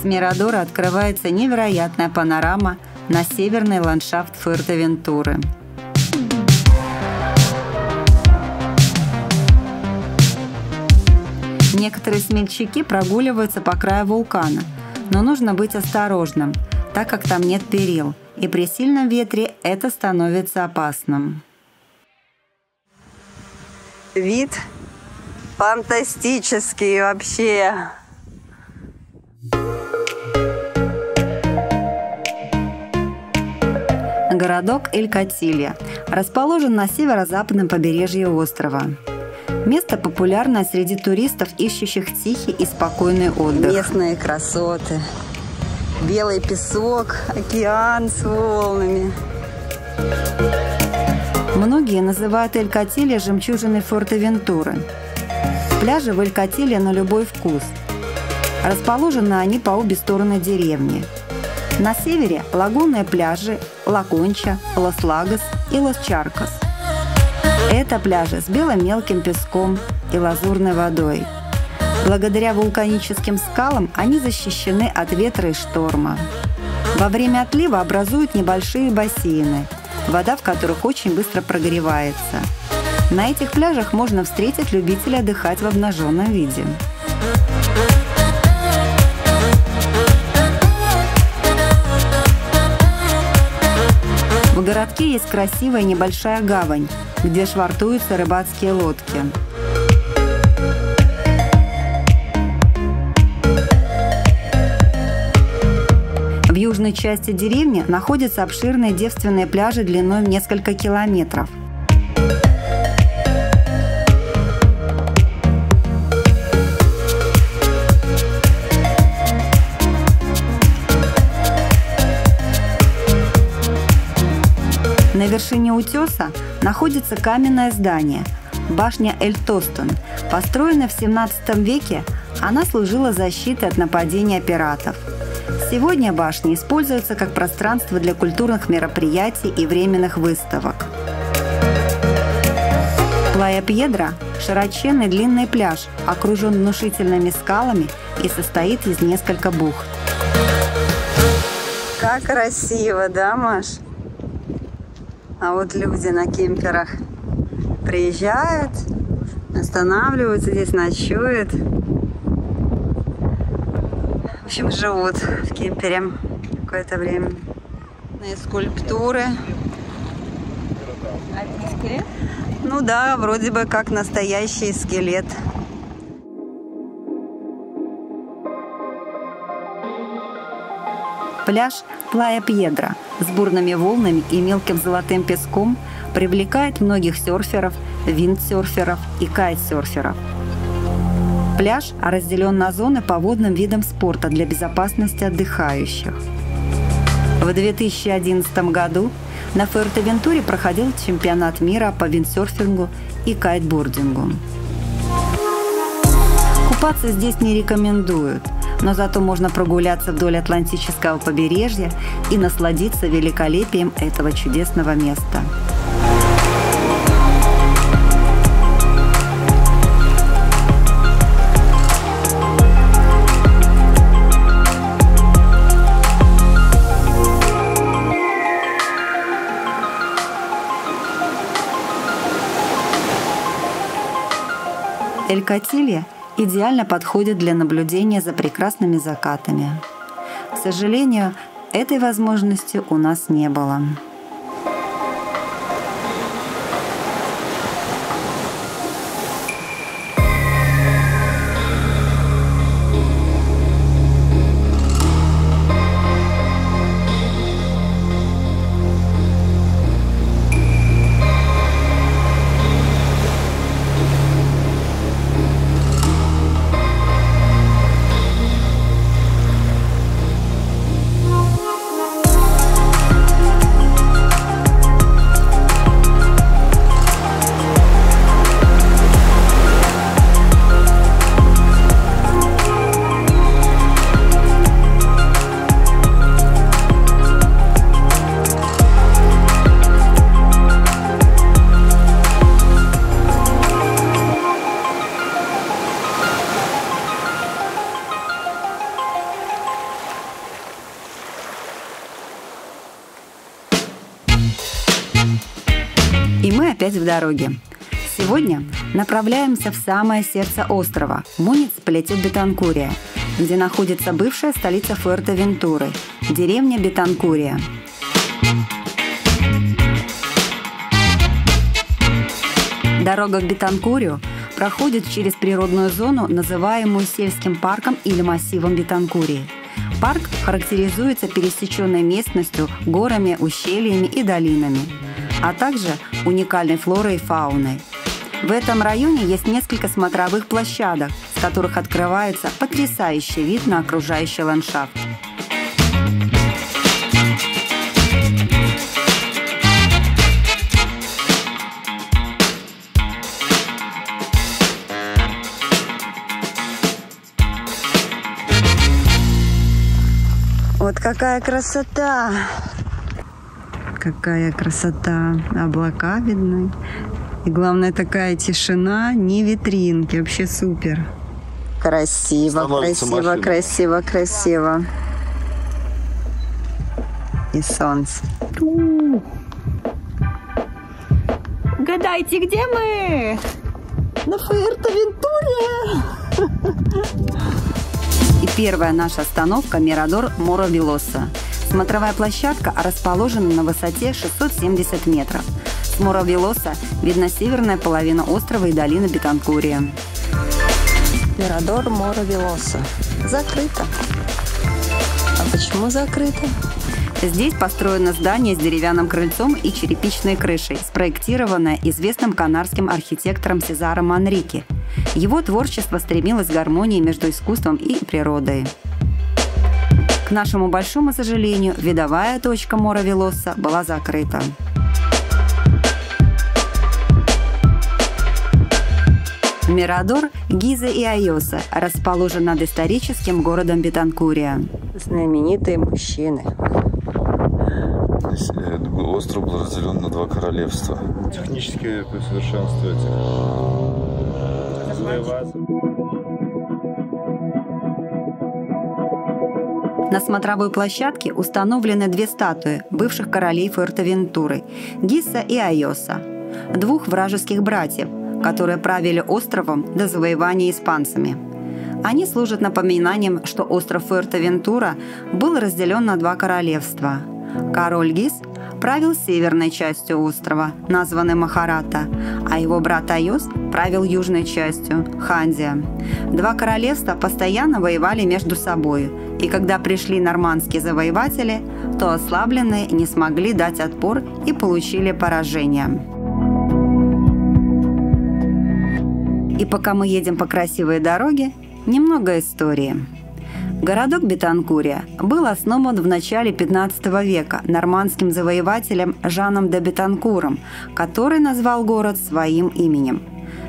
С Мирадора открывается невероятная панорама на северный ландшафт Фуэртевентуры. Некоторые смельчаки прогуливаются по краю вулкана, но нужно быть осторожным, так как там нет перил, и при сильном ветре это становится опасным. Вид фантастический вообще. Городок Эль-Котильо расположен на северо-западном побережье острова. Место популярное среди туристов, ищущих тихий и спокойный отдых. Местные красоты. Белый песок, океан с волнами. Многие называют Эль-Котильо жемчужиной Фуэртевентуры. Пляжи в Эль-Котильо на любой вкус. Расположены они по обе стороны деревни. На севере лагунные пляжи Ла-Конча, Лас-Лагос и Лас-Чаркас. Это пляжи с белым мелким песком и лазурной водой. Благодаря вулканическим скалам они защищены от ветра и шторма. Во время отлива образуют небольшие бассейны, вода в которых очень быстро прогревается. На этих пляжах можно встретить любителей отдыхать в обнаженном виде. В городке есть красивая небольшая гавань, где швартуются рыбацкие лодки. В южной части деревни находятся обширные девственные пляжи длиной в несколько километров. На вершине утеса находится каменное здание – башня Эль-Тостон. Построена в 17 веке, она служила защитой от нападения пиратов. Сегодня башня используется как пространство для культурных мероприятий и временных выставок. Плайя Пьедра – широченный длинный пляж, окружен внушительными скалами и состоит из нескольких бухт. Как красиво, да, Маш? А вот люди на кемперах приезжают, останавливаются здесь, ночуют. В общем, живут в кемпере какое-то время. И скульптуры. А это скелет? Ну да, вроде бы как настоящий скелет. Пляж Плайя Пьедра с бурными волнами и мелким золотым песком привлекает многих серферов, виндсерферов и кайтсерферов. Пляж разделен на зоны по водным видам спорта для безопасности отдыхающих. В 2011 году на Фуэртевентуре проходил чемпионат мира по виндсерфингу и кайтбордингу. Купаться здесь не рекомендуют. Но зато можно прогуляться вдоль Атлантического побережья и насладиться великолепием этого чудесного места. Эль-Котильо идеально подходит для наблюдения за прекрасными закатами. К сожалению, этой возможности у нас не было. И мы опять в дороге. Сегодня направляемся в самое сердце острова, муниципалитет Бетанкурия, где находится бывшая столица Фуэртевентуры, деревня Бетанкурия. Дорога в Бетанкурию проходит через природную зону, называемую сельским парком или массивом Бетанкурии. Парк характеризуется пересеченной местностью, горами, ущельями и долинами, а также уникальной флорой и фауной. В этом районе есть несколько смотровых площадок, с которых открывается потрясающий вид на окружающий ландшафт. Вот какая красота! Какая красота! Облака видны. И главное, такая тишина, не витринки. Вообще супер. Красиво, красиво, красиво, красиво. И солнце. Угадайте, где мы? На Фуэртевентуре! И первая наша остановка – Мирадор Морро-Велосо. Смотровая площадка расположена на высоте 670 метров. С Морро-Велосо видна северная половина острова и долина Бетанкурия. Мирадор Морро-Велосо. Закрыто. А почему закрыто? Здесь построено здание с деревянным крыльцом и черепичной крышей, спроектированное известным канарским архитектором Сезаром Анрике. Его творчество стремилось к гармонии между искусством и природой. К нашему большому сожалению, видовая точка Морро-Велосо была закрыта. Мирадор Гиза и Айоса расположен над историческим городом Бетанкурия. Знаменитые мужчины. Остров был разделен на два королевства. Технически совершенствуется. На смотровой площадке установлены две статуи бывших королей Фуэртевентуры – Гиса и Айоса, двух вражеских братьев, которые правили островом до завоевания испанцами. Они служат напоминанием, что остров Фуэртевентура был разделен на два королевства. Король Гис правил северной частью острова, названной Махарата, а его брат Айос правил южной частью, Хандия. Два королевства постоянно воевали между собой, и когда пришли нормандские завоеватели, то ослабленные не смогли дать отпор и получили поражение. И пока мы едем по красивой дороге, немного истории. Городок Бетанкурия был основан в начале 15 века нормандским завоевателем Жаном де Бетанкуром, который назвал город своим именем.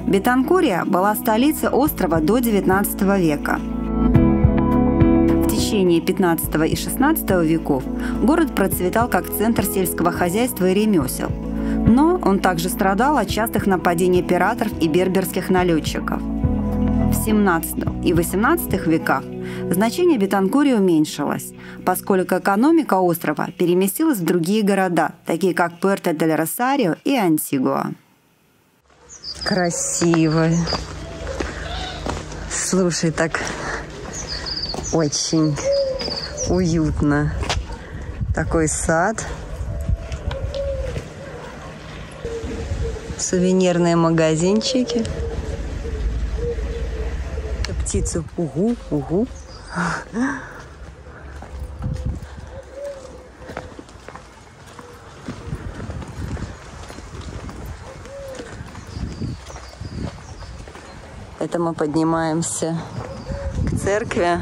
Бетанкурия была столицей острова до 19 века. В течение 15 и 16 веков город процветал как центр сельского хозяйства и ремесел. Но он также страдал от частых нападений пиратов и берберских налетчиков. В 17 и 18 веках значение Бетанкурии уменьшилось, поскольку экономика острова переместилась в другие города, такие как Пуэрто-дель-Росарио и Антигуа. Красиво. Слушай, так очень уютно. Такой сад. Сувенирные магазинчики. Птицу. Угу, угу. Это мы поднимаемся к церкви.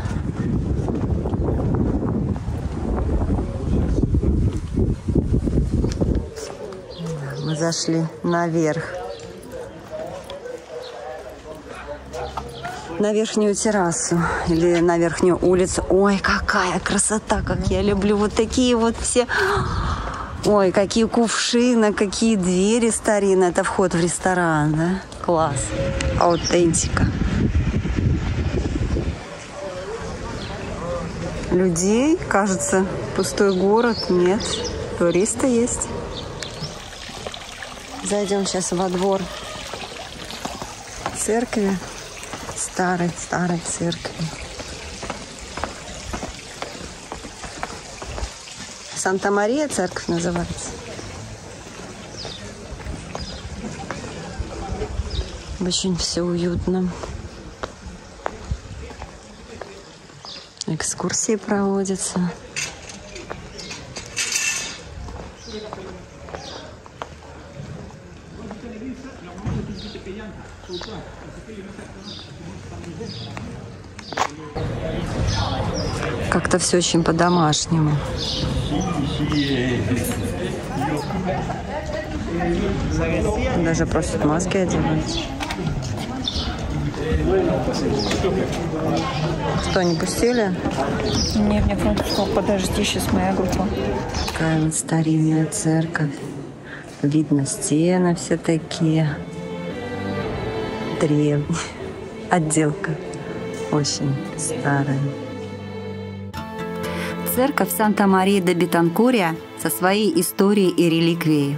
Мы зашли наверх. На верхнюю террасу или на верхнюю улицу. Ой, какая красота, как я люблю вот такие вот все. Ой, какие кувшины, какие двери старинные. Это вход в ресторан, да? Класс. Аутентика. Людей, кажется, пустой город. Нет, туристы есть. Зайдем сейчас во двор церкви, старой церкви. Санта-Мария церковь называется. Очень все уютно. Экскурсии проводятся. Как-то все очень по-домашнему. Даже просят маски одевать. Что, не пустили? Нет, мне просто подожди, сейчас моя группа. Такая вот старинная церковь. Видно, стены все такие древние. Отделка очень старая. Церковь Санта-Мария-де-Бетанкурия со своей историей и реликвией.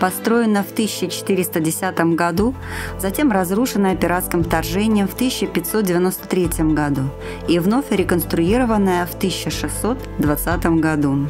Построена в 1410 году, затем разрушенная пиратским вторжением в 1593 году и вновь реконструированная в 1620 году.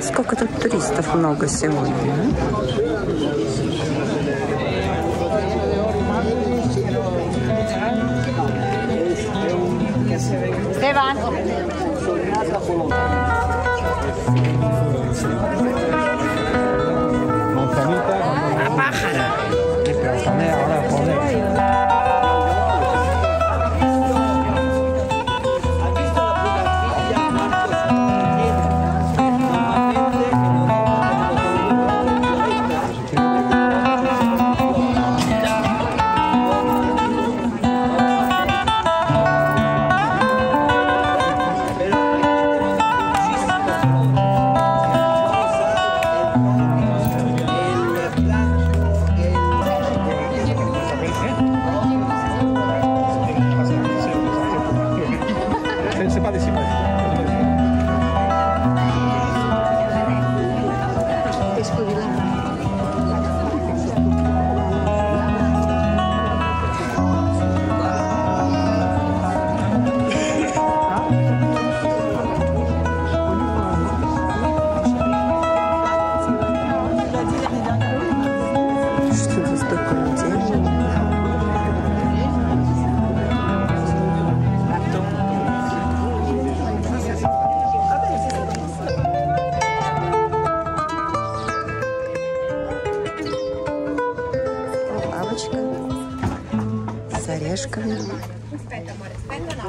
Сколько тут туристов много сегодня.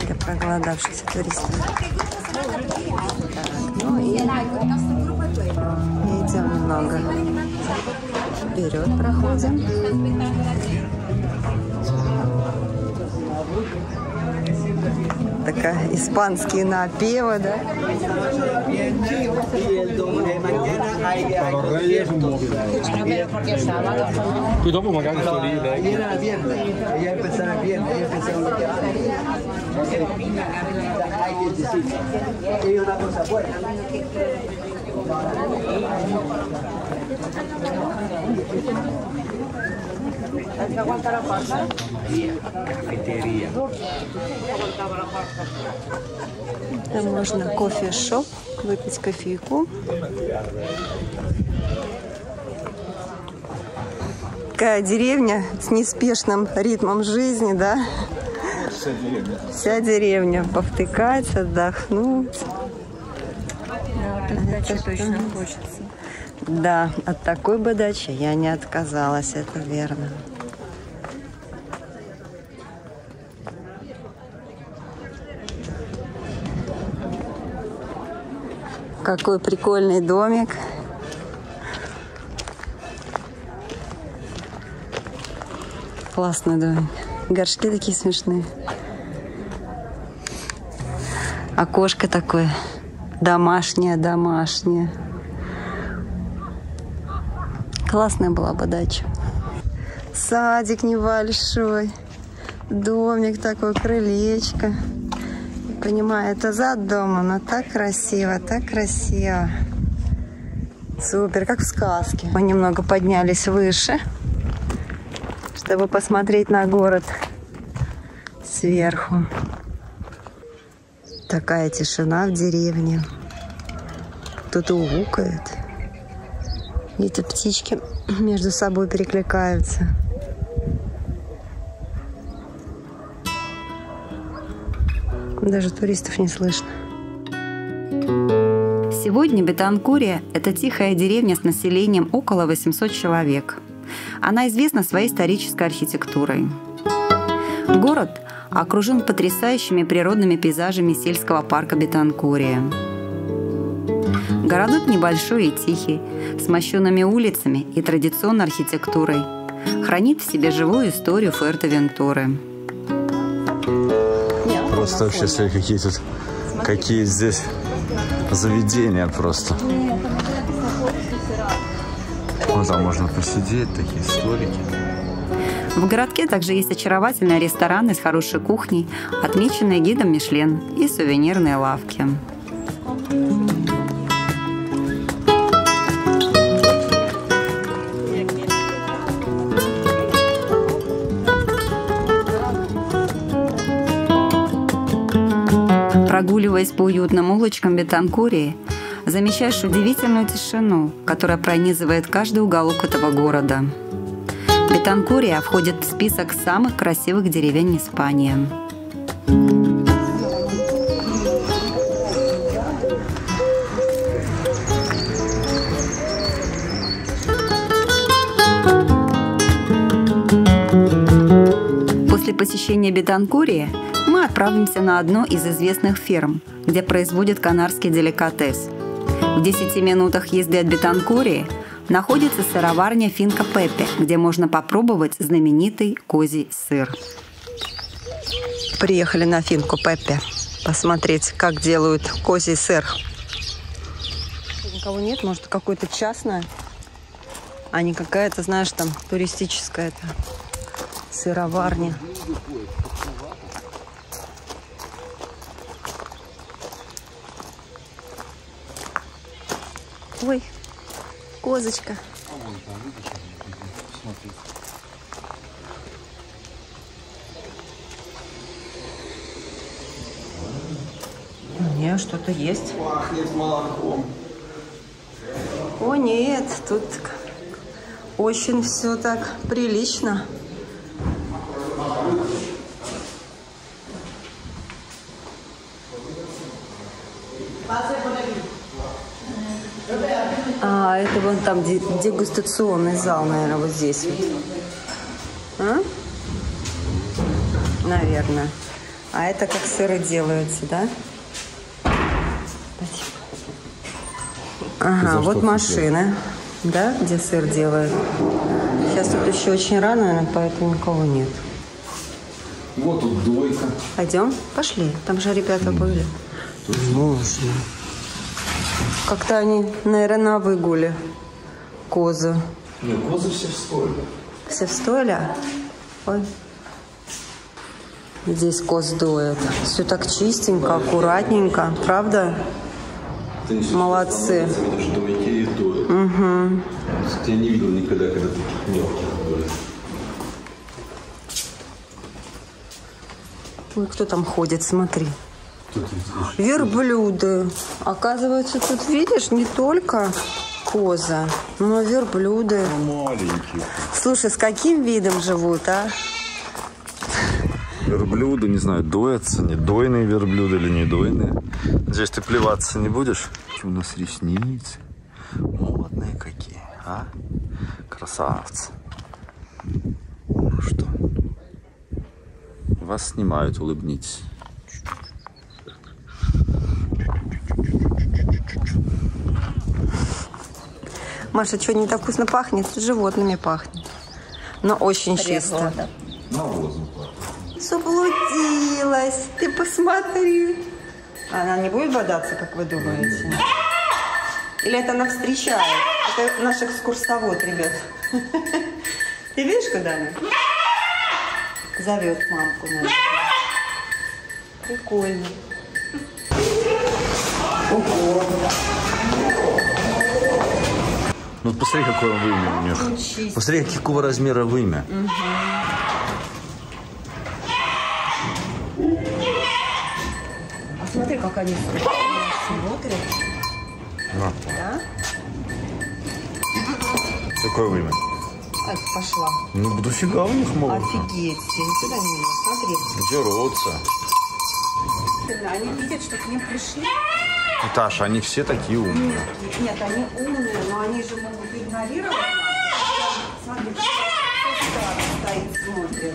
Для проголодавшихся туристов. Так, ну и едем много. Вперед проходим. Такая испанские напевы, да? Там можно кофе-шоп, выпить кофейку. Такая деревня с неспешным ритмом жизни, да? Вся деревня. Вся деревня. Повтыкать, отдохнуть. Да, вот отдача точно хочется. Да, от такой бы дачи я не отказалась, это верно. Какой прикольный домик. Классный домик. Горшки такие смешные. Окошко такое домашнее. Классная была бы дача. Садик небольшой. Домик такой, крылечко. Понимаю, это зад дома, но так красиво, так красиво. Супер, как в сказке. Мы немного поднялись выше, чтобы посмотреть на город сверху. Такая тишина в деревне. Кто-то угукает. Эти птички между собой перекликаются. Даже туристов не слышно. Сегодня Бетанкурия – это тихая деревня с населением около 800 человек. Она известна своей исторической архитектурой. Город окружен потрясающими природными пейзажами сельского парка Бетанкурия. Городок небольшой и тихий, с мощенными улицами и традиционной архитектурой. Хранит в себе живую историю Фуэртевентуры. Просто вообще смотри, какие здесь заведения просто. Вон там можно посидеть, такие столики. В городке также есть очаровательные рестораны с хорошей кухней, отмеченные гидом Мишлен, и сувенирные лавки. Прогуливаясь по уютным улочкам Бетанкурии, замечаешь удивительную тишину, которая пронизывает каждый уголок этого города. Бетанкурия входит в список самых красивых деревень Испании. После посещения Бетанкурии мы отправимся на одну из известных ферм, где производят канарский деликатес. В 10 минутах езды от Бетанкурии находится сыроварня Финка Пепе, где можно попробовать знаменитый козий сыр. Приехали на Финку Пепе посмотреть, как делают козий сыр. Никого нет, может, какое-то частное, а не какая-то, знаешь, там туристическая сыроварня. Ой, козочка. У нее что-то есть. Пахнет молоком. О нет, тут очень все так прилично. А, это вон там дегустационный зал, наверное, вот здесь вот. А? Наверное. А это как сыры делаются, да? Ага, вот машина, да, где сыр делают. Сейчас тут еще очень рано, наверное, поэтому никого нет. Вот тут двойка. Пойдем? Пошли. Там же ребята были. Тут сложно. Как-то они, наверное, выгули козу. Нет, козы все в стойле. Все в стойле? Ой. Здесь коз доят. Все так чистенько, да, аккуратненько. Правда? Молодцы. Дойки и доят. Угу. Я не видел никогда, когда таких мелких были. Ой, кто там ходит, смотри. Верблюды. Оказывается, тут, видишь, не только коза, но верблюды. Маленькие. Слушай, с каким видом живут, а? Верблюды, не знаю, доятся, недойные верблюды или недойные. Здесь ты плеваться не будешь. У нас ресницы модные какие, а? Красавцы. Ну что? Вас снимают, улыбнитесь. Маша, что не так вкусно пахнет? Животными пахнет. Но очень чисто. Навозом пахнет. Заблудилась. Ты посмотри. Она не будет бодаться, как вы думаете? Или это она встречает? Это наш экскурсовод, ребят. Ты видишь, куда она? Зовет мамку. Прикольно. Ого. Ну вот посмотри, какое вымя у них. Учись. Посмотри, какого размера вымя. Угу. А смотри, как они смотрят. Да. Да? Какое вымя? Ай, пошла. Ну, дофига у них мало. Офигеть, я никогда не видела. Смотри. Дерутся. Они видят, что к ним пришли. Наташа, они все такие умные. Нет, они умные, но они же могут игнорировать нас. Смотри, стоит, смотрит.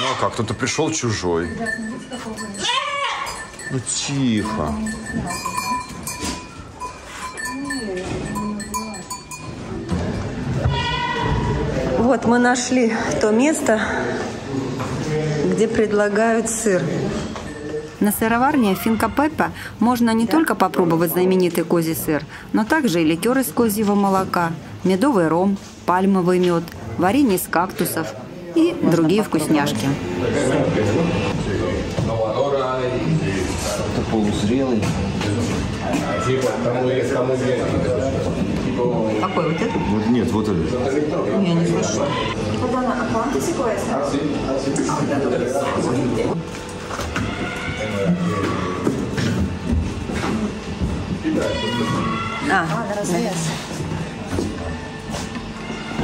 Ну а как, кто-то пришел чужой. Да, смотрите, какого. Ну тихо. Вот мы нашли то место, где предлагают сыр. На сыроварне Финка Пепе можно не только попробовать знаменитый козий сыр, но также и ликер из козьего молока, медовый ром, пальмовый мед, варенье из кактусов и другие вкусняшки. Это полузрелый. Какой, вот этот? Вот, нет, вот этот. Я не слышу.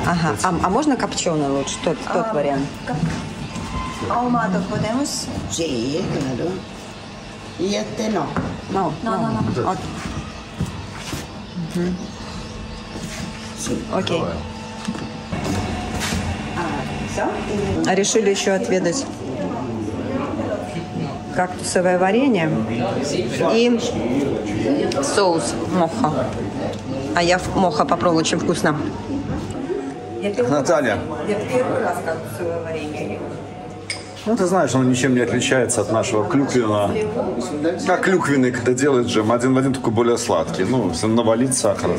Ага. А можно копченый лучше? Тот вариант. Окей. Решили еще отведать кактусовое варенье и соус мохо. А я мохо попробовала, очень вкусно. Наталья. Я первый раз кактусовое варенье. Ну, ты знаешь, оно ничем не отличается от нашего клюквенного. Как клюквенный, когда делает джем, один в один, только более сладкий. Ну, если навалить сахар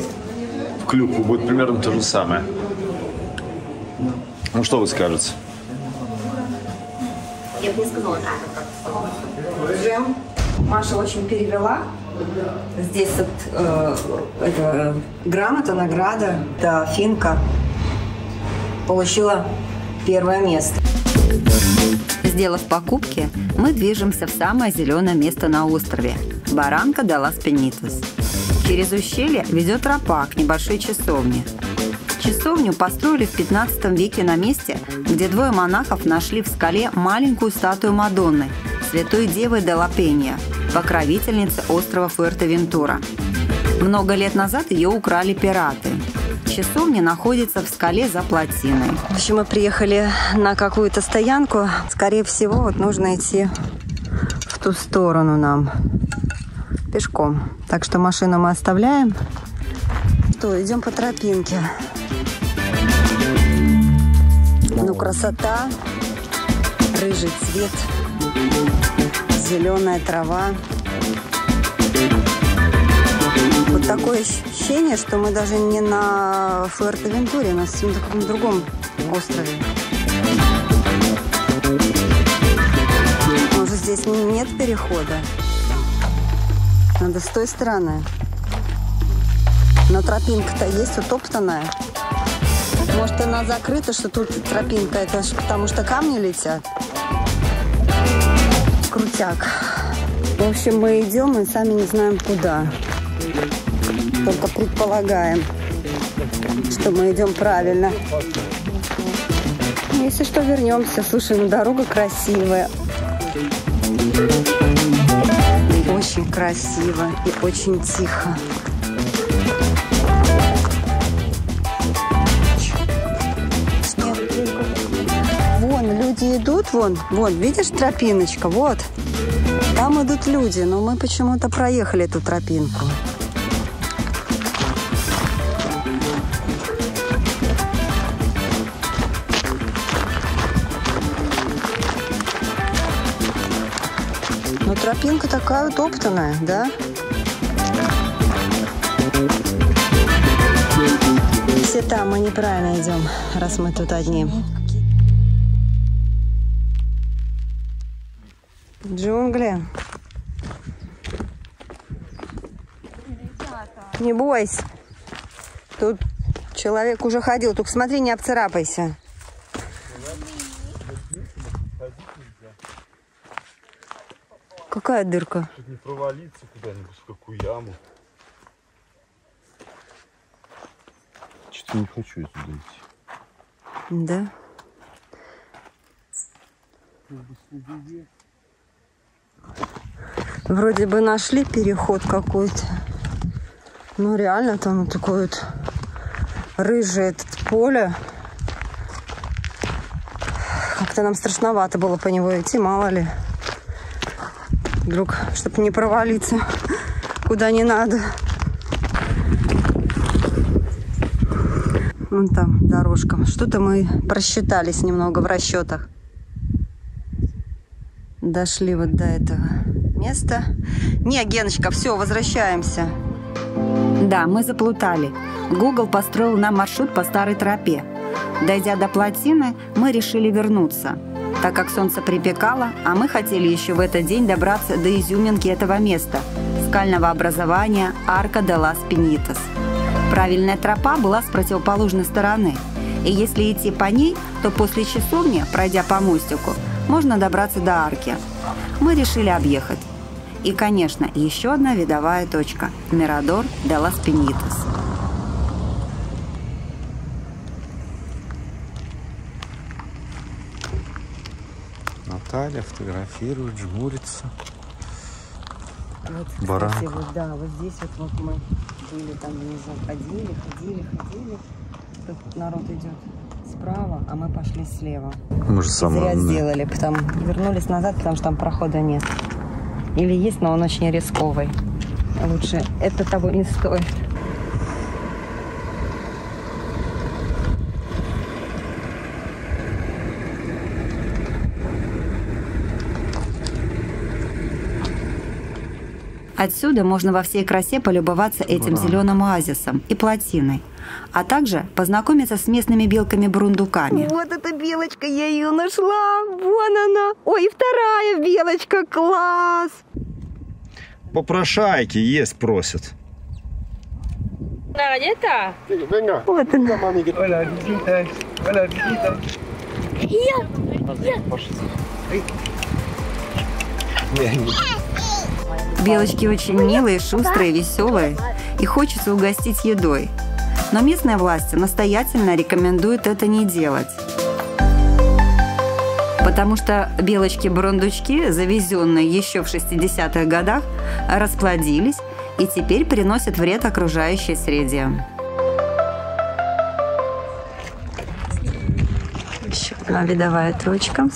в клюкву, будет примерно то же самое. Ну, что вы скажете? Я бы не сказала так. Джем Маша очень перевела. Здесь вот, это, грамота, награда. Да, Финка получила первое место. Сделав покупки, мы движемся в самое зеленое место на острове – Баранка де лас Пеньитас. Через ущелье ведет тропа к небольшой часовне. Часовню построили в 15 веке на месте, где двое монахов нашли в скале маленькую статую Мадонны, святой Девы де ла Пенья, покровительницы острова Фуэртевентура. Много лет назад ее украли пираты. Часовня находится в скале за плотиной. В общем, мы приехали на какую-то стоянку. Скорее всего, вот нужно идти в ту сторону нам пешком. Так что машину мы оставляем. Что, идем по тропинке. Ну, красота. Рыжий цвет. Зеленая трава. Вот такое ощущение, что мы даже не на Фуэртевентуре, а на каком-то другом острове. Но уже здесь нет перехода. Надо с той стороны. Но тропинка-то есть утоптанная. Может, она закрыта, что тут тропинка, это потому что камни летят. Крутяк. В общем, мы идем и сами не знаем куда. Только предполагаем, что мы идем правильно. Если что, вернемся. Слушай, ну дорога красивая. Очень красиво и очень тихо. Вон, люди идут, вон, видишь, тропиночка, вот. Там идут люди, но мы почему-то проехали эту тропинку. Но тропинка такая утоптанная, да? Все там, мы неправильно идем, раз мы тут одни. Джунгли. Не бойся. Тут человек уже ходил. Только смотри, не обцарапайся. Какая дырка? Чтобы не провалиться куда-нибудь, в какую яму. Что-то не хочу я туда идти. Да? Вроде бы нашли переход какой-то. Ну реально там такое вот рыжее это поле. Как-то нам страшновато было по него идти, мало ли. Вдруг, чтобы не провалиться куда не надо. Вон там дорожка. Что-то мы просчитались немного в расчетах. Дошли вот до этого места. Не, Геночка, все, возвращаемся. Да, мы заплутали. Google построил нам маршрут по старой тропе. Дойдя до плотины, мы решили вернуться, так как солнце припекало, а мы хотели еще в этот день добраться до изюминки этого места – скального образования Арко де лас Пеньитас. Правильная тропа была с противоположной стороны, и если идти по ней, то после часовни, пройдя по мостику, можно добраться до арки. Мы решили объехать. И, конечно, еще одна видовая точка – Мирадор де лас Пеньитас. Наталья фотографирует, жмурится. Вот, кстати, вот, да, вот здесь вот, вот мы были там внизу, ходили. Тут народ идет справа, а мы пошли слева. Мы же зря сделали, потом вернулись назад, потому что там прохода нет. Или есть, но он очень рисковый. Лучше это того не стоит. Отсюда можно во всей красе полюбоваться этим зеленым оазисом и плотиной, а также познакомиться с местными белками-бурундуками. Вот эта белочка, я ее нашла, вон она. Ой, и вторая белочка, класс! Попрошайки есть просят. Да, где-то. Вот она. Белочки очень милые, шустрые, веселые, и хочется угостить едой. Но местные власти настоятельно рекомендуют это не делать. Потому что белочки-бурундучки, завезенные еще в 60-х годах, расплодились и теперь приносят вред окружающей среде. Еще одна видовая точка.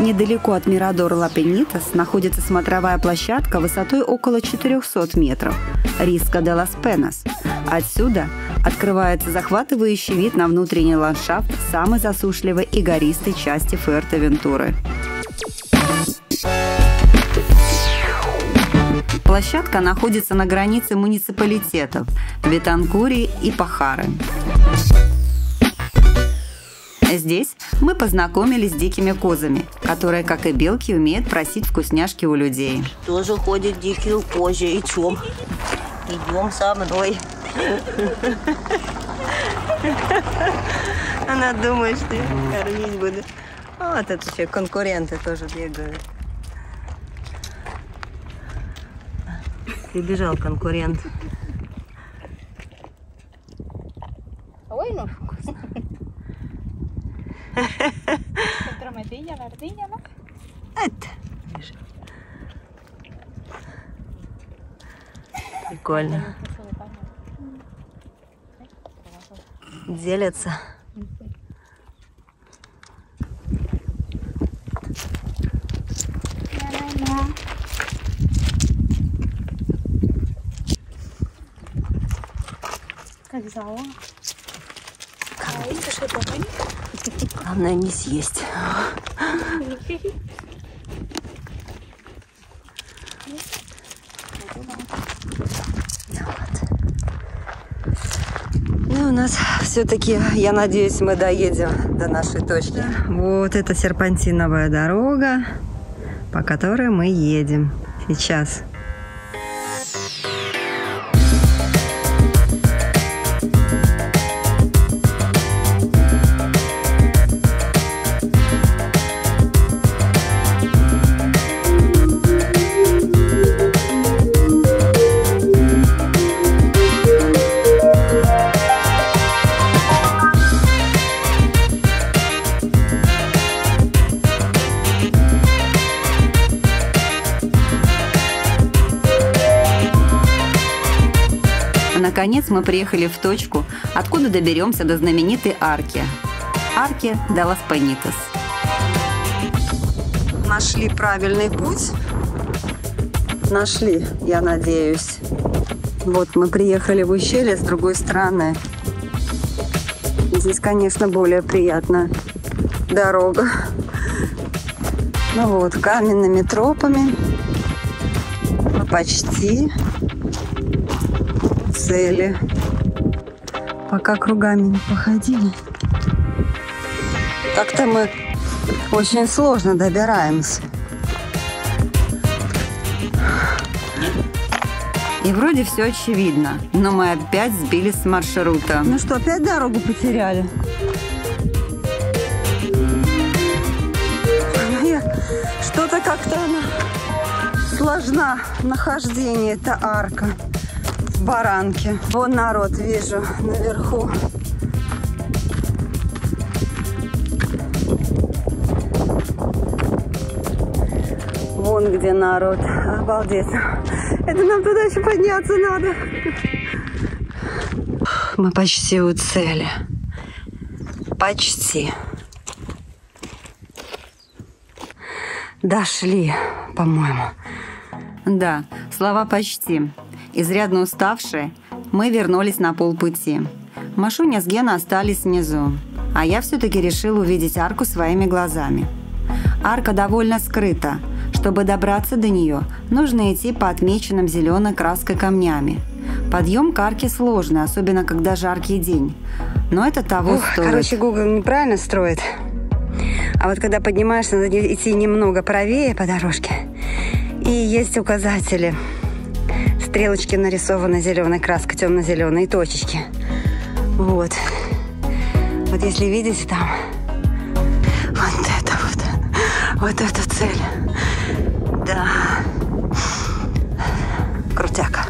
Недалеко от Мирадора ла Пеньитас находится смотровая площадка высотой около 400 метров Риска де лас Пенас. Отсюда открывается захватывающий вид на внутренний ландшафт самой засушливой и гористой части Фуэртевентуры. Площадка находится на границе муниципалитетов Бетанкурии и Пахары. Здесь мы познакомились с дикими козами, которые, как и белки, умеют просить вкусняшки у людей. Тоже ходят дикие козы. И чем? Идем со мной. Она думает, что я кормить буду. Вот это еще конкуренты тоже бегают. Прибежал конкурент. Ой, ну вкусно. Прикольно. Делятся. Как зала? Главное не съесть. Ну, у нас все-таки, я надеюсь, мы доедем до нашей точки. Да. Вот это серпантиновая дорога, по которой мы едем сейчас. Наконец мы приехали в точку, откуда доберемся до знаменитой арки. Арки де лас Пеньитас. Нашли правильный путь. Нашли, я надеюсь. Вот мы приехали в ущелье с другой стороны. Здесь, конечно, более приятная дорога. Ну вот, каменными тропами. Мы почти... цели. Пока кругами не походили. Так-то мы очень сложно добираемся. И вроде все очевидно, но мы опять сбились с маршрута. Ну что, опять дорогу потеряли? Что-то как-то сложна нахождение, эта арка. Баранки. Вон народ, вижу, наверху. Вон где народ. Обалдеть. Это нам туда еще подняться надо. Мы почти у цели. Почти. Дошли, по-моему. Да, слова «почти». Изрядно уставшие, мы вернулись на полпути. Машуня с Гена остались внизу, а я все-таки решила увидеть арку своими глазами. Арка довольно скрыта. Чтобы добраться до нее, нужно идти по отмеченным зеленой краской камнями. Подъем к арке сложный, особенно когда жаркий день. Но это того стоит. Короче, Google неправильно строит. А вот когда поднимаешься, надо идти немного правее по дорожке. И есть указатели. Стрелочки нарисованы зеленой краской, темно-зеленые точечки. Вот. Вот если видите там, вот это вот, вот эта цель. Да. Крутяка.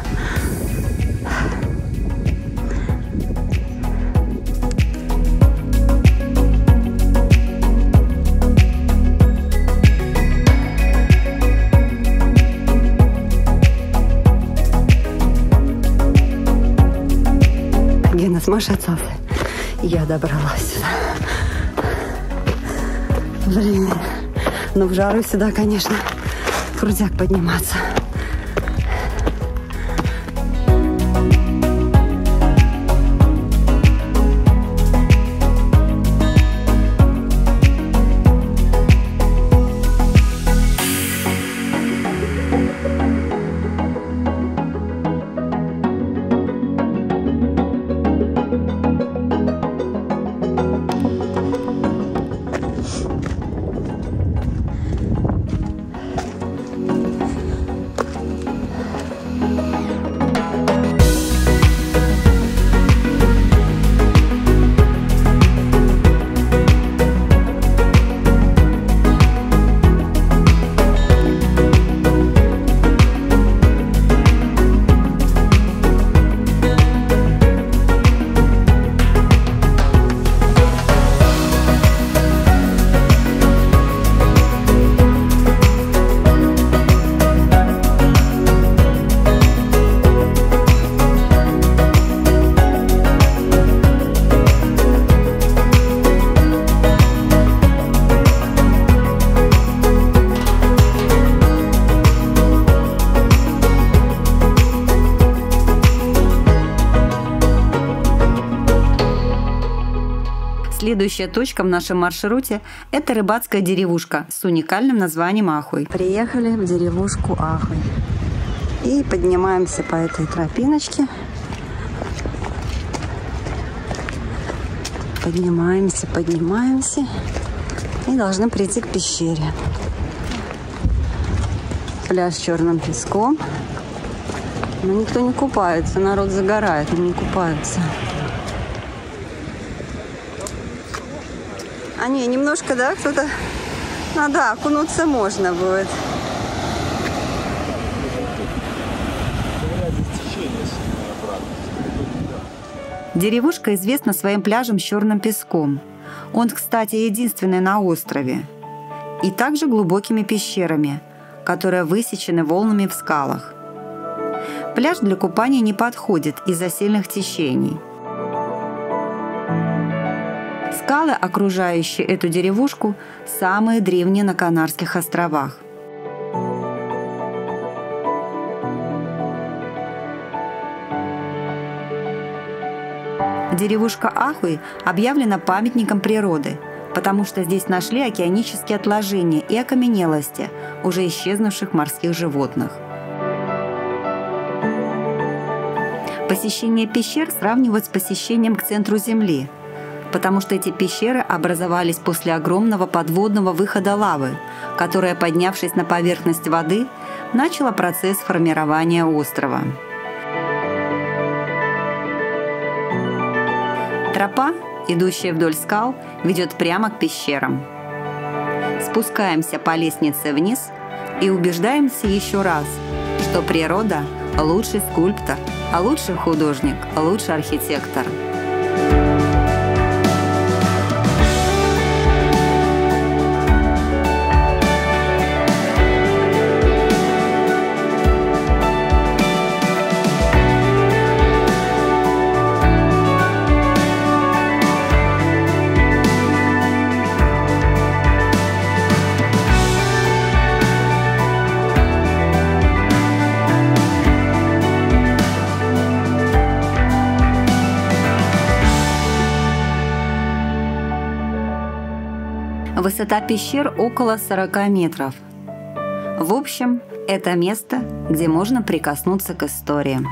С Машей отцовой. Я добралась сюда. Блин. Но в жару сюда, конечно, крутяк подниматься. Следующая точка в нашем маршруте – это рыбацкая деревушка с уникальным названием Ахуй. Приехали в деревушку Ахуй. И поднимаемся по этой тропиночке. Поднимаемся, поднимаемся. И должны прийти к пещере. Пляж с черным песком. Но никто не купается, народ загорает, но не купается. А не, немножко, да, кто-то... Ну да, окунуться можно будет. Деревушка известна своим пляжем с черным песком. Он, кстати, единственный на острове. И также глубокими пещерами, которые высечены волнами в скалах. Пляж для купания не подходит из-за сильных течений. Скалы, окружающие эту деревушку, самые древние на Канарских островах. Деревушка Ахуи объявлена памятником природы, потому что здесь нашли океанические отложения и окаменелости уже исчезнувших морских животных. Посещение пещер сравнивают с посещением к центру Земли, потому что эти пещеры образовались после огромного подводного выхода лавы, которая, поднявшись на поверхность воды, начала процесс формирования острова. Тропа, идущая вдоль скал, ведет прямо к пещерам. Спускаемся по лестнице вниз и убеждаемся еще раз, что природа – лучший скульптор, а лучший художник, а лучший архитектор. Высота пещер около 40 метров. В общем, это место, где можно прикоснуться к истории.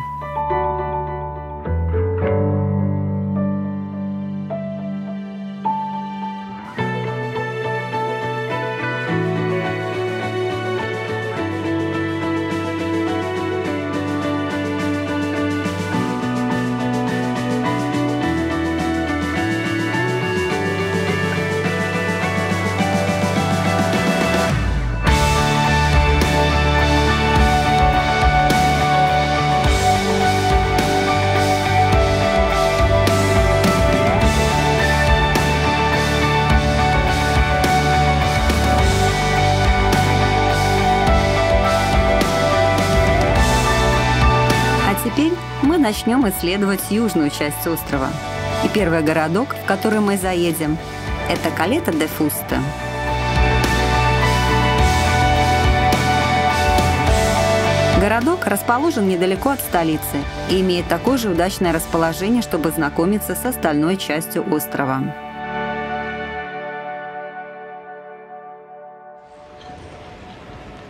Начнем исследовать южную часть острова. И первый городок, в который мы заедем, это Калета де Фусте. Городок расположен недалеко от столицы и имеет такое же удачное расположение, чтобы знакомиться с остальной частью острова.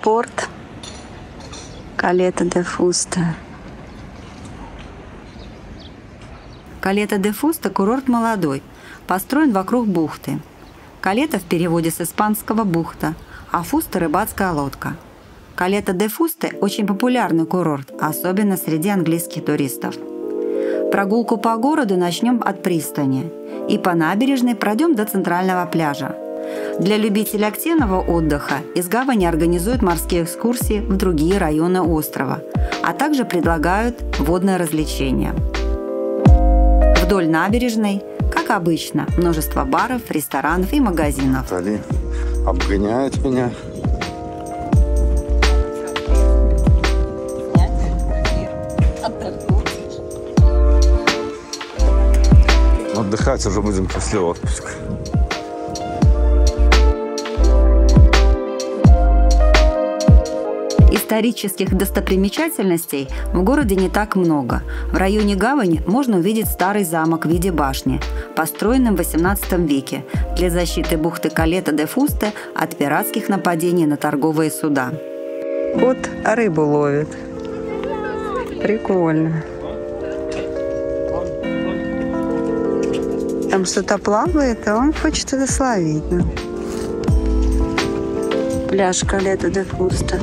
Порт Калета де Фусте. Калета де Фусте – курорт молодой, построен вокруг бухты. Калета в переводе с испанского «бухта», а Фусте – рыбацкая лодка. Калета де Фусте – очень популярный курорт, особенно среди английских туристов. Прогулку по городу начнем от пристани и по набережной пройдем до центрального пляжа. Для любителей активного отдыха из гавани организуют морские экскурсии в другие районы острова, а также предлагают водные развлечения. Вдоль набережной, как обычно, множество баров, ресторанов и магазинов. Натали обгоняет меня. Отдыхать уже будем после отпуска. И Исторических достопримечательностей в городе не так много. В районе гавани можно увидеть старый замок в виде башни, построенный в XVIII веке для защиты бухты Калета де Фусте от пиратских нападений на торговые суда. Вот рыбу ловит. Прикольно. Там что-то плавает, а он хочет это словить. Да? Пляж Калета де Фусте.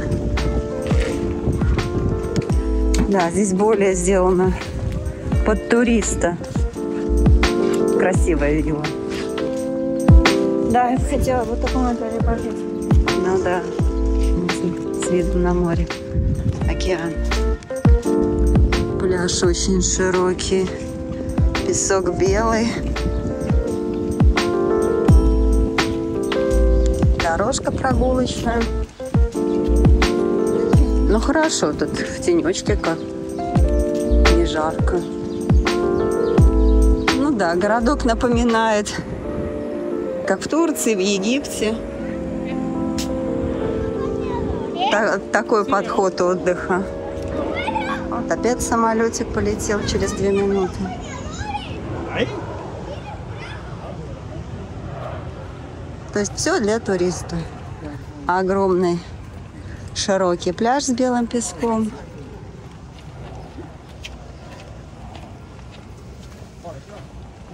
Да, здесь более сделано под туриста. Красивое видео. Да, я бы хотела вот таком отеле пожить. Ну да, с видом на море, океан. Пляж очень широкий, песок белый. Дорожка прогулочная. Ну хорошо, тут в тенечке как. Не жарко. Ну да, городок напоминает, как в Турции, в Египте. Такой подход отдыха. Вот опять самолетик полетел через 2 минуты. То есть все для туриста. Огромный широкий пляж с белым песком.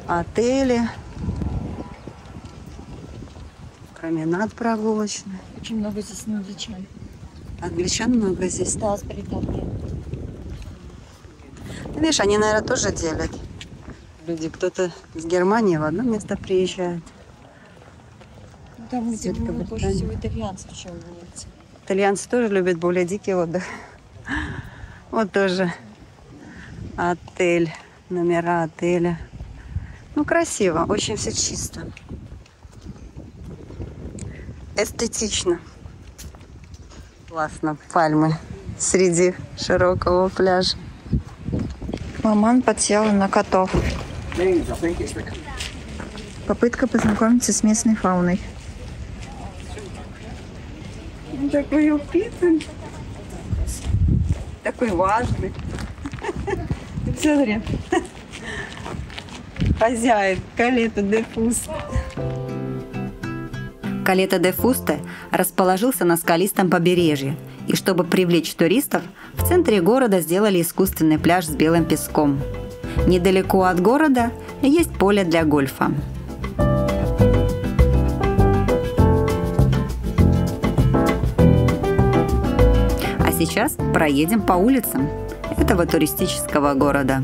Отели. Променад прогулочный. Очень много здесь англичан. Англичан много здесь? Да, с Британии. Видишь, они, наверное, тоже делят. Люди, кто-то из Германии в одно место приезжает. Там, где больше всего итальянцев, чем немцы. Итальянцы тоже любят более дикий отдых. Вот тоже отель, номера отеля. Ну, красиво, очень все чисто. Эстетично. Классно, пальмы среди широкого пляжа. Маман подсела на котов. Попытка познакомиться с местной фауной. Он такой упитанный, такой важный. Смотри, хозяин Калета де Фусте. Калета де Фусте расположился на скалистом побережье, и чтобы привлечь туристов, в центре города сделали искусственный пляж с белым песком. Недалеко от города есть поле для гольфа. Сейчас проедем по улицам этого туристического города.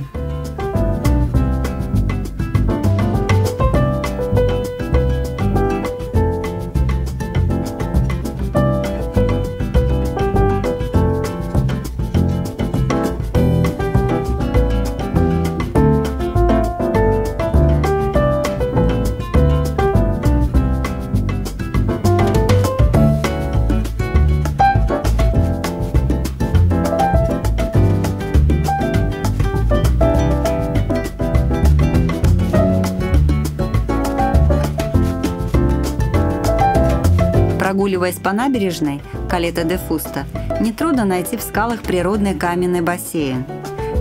Прогуливаясь по набережной Калета де Фусте, нетрудно найти в скалах природный каменный бассейн.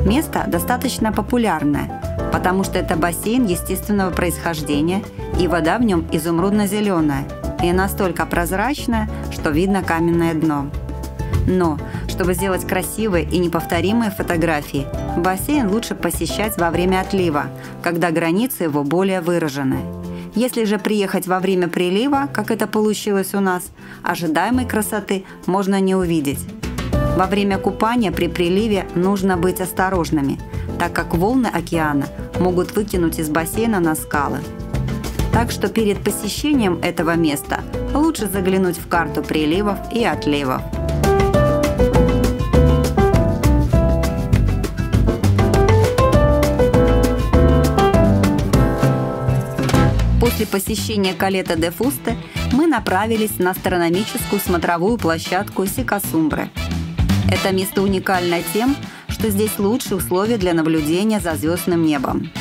Место достаточно популярное, потому что это бассейн естественного происхождения, и вода в нем изумрудно-зеленая и настолько прозрачная, что видно каменное дно. Но, чтобы сделать красивые и неповторимые фотографии, бассейн лучше посещать во время отлива, когда границы его более выражены. Если же приехать во время прилива, как это получилось у нас, ожидаемой красоты можно не увидеть. Во время купания при приливе нужно быть осторожными, так как волны океана могут выкинуть из бассейна на скалы. Так что перед посещением этого места лучше заглянуть в карту приливов и отливов. После посещения Калета де Фусте мы направились на астрономическую смотровую площадку Сикасумбре. Это место уникально тем, что здесь лучшие условия для наблюдения за звездным небом.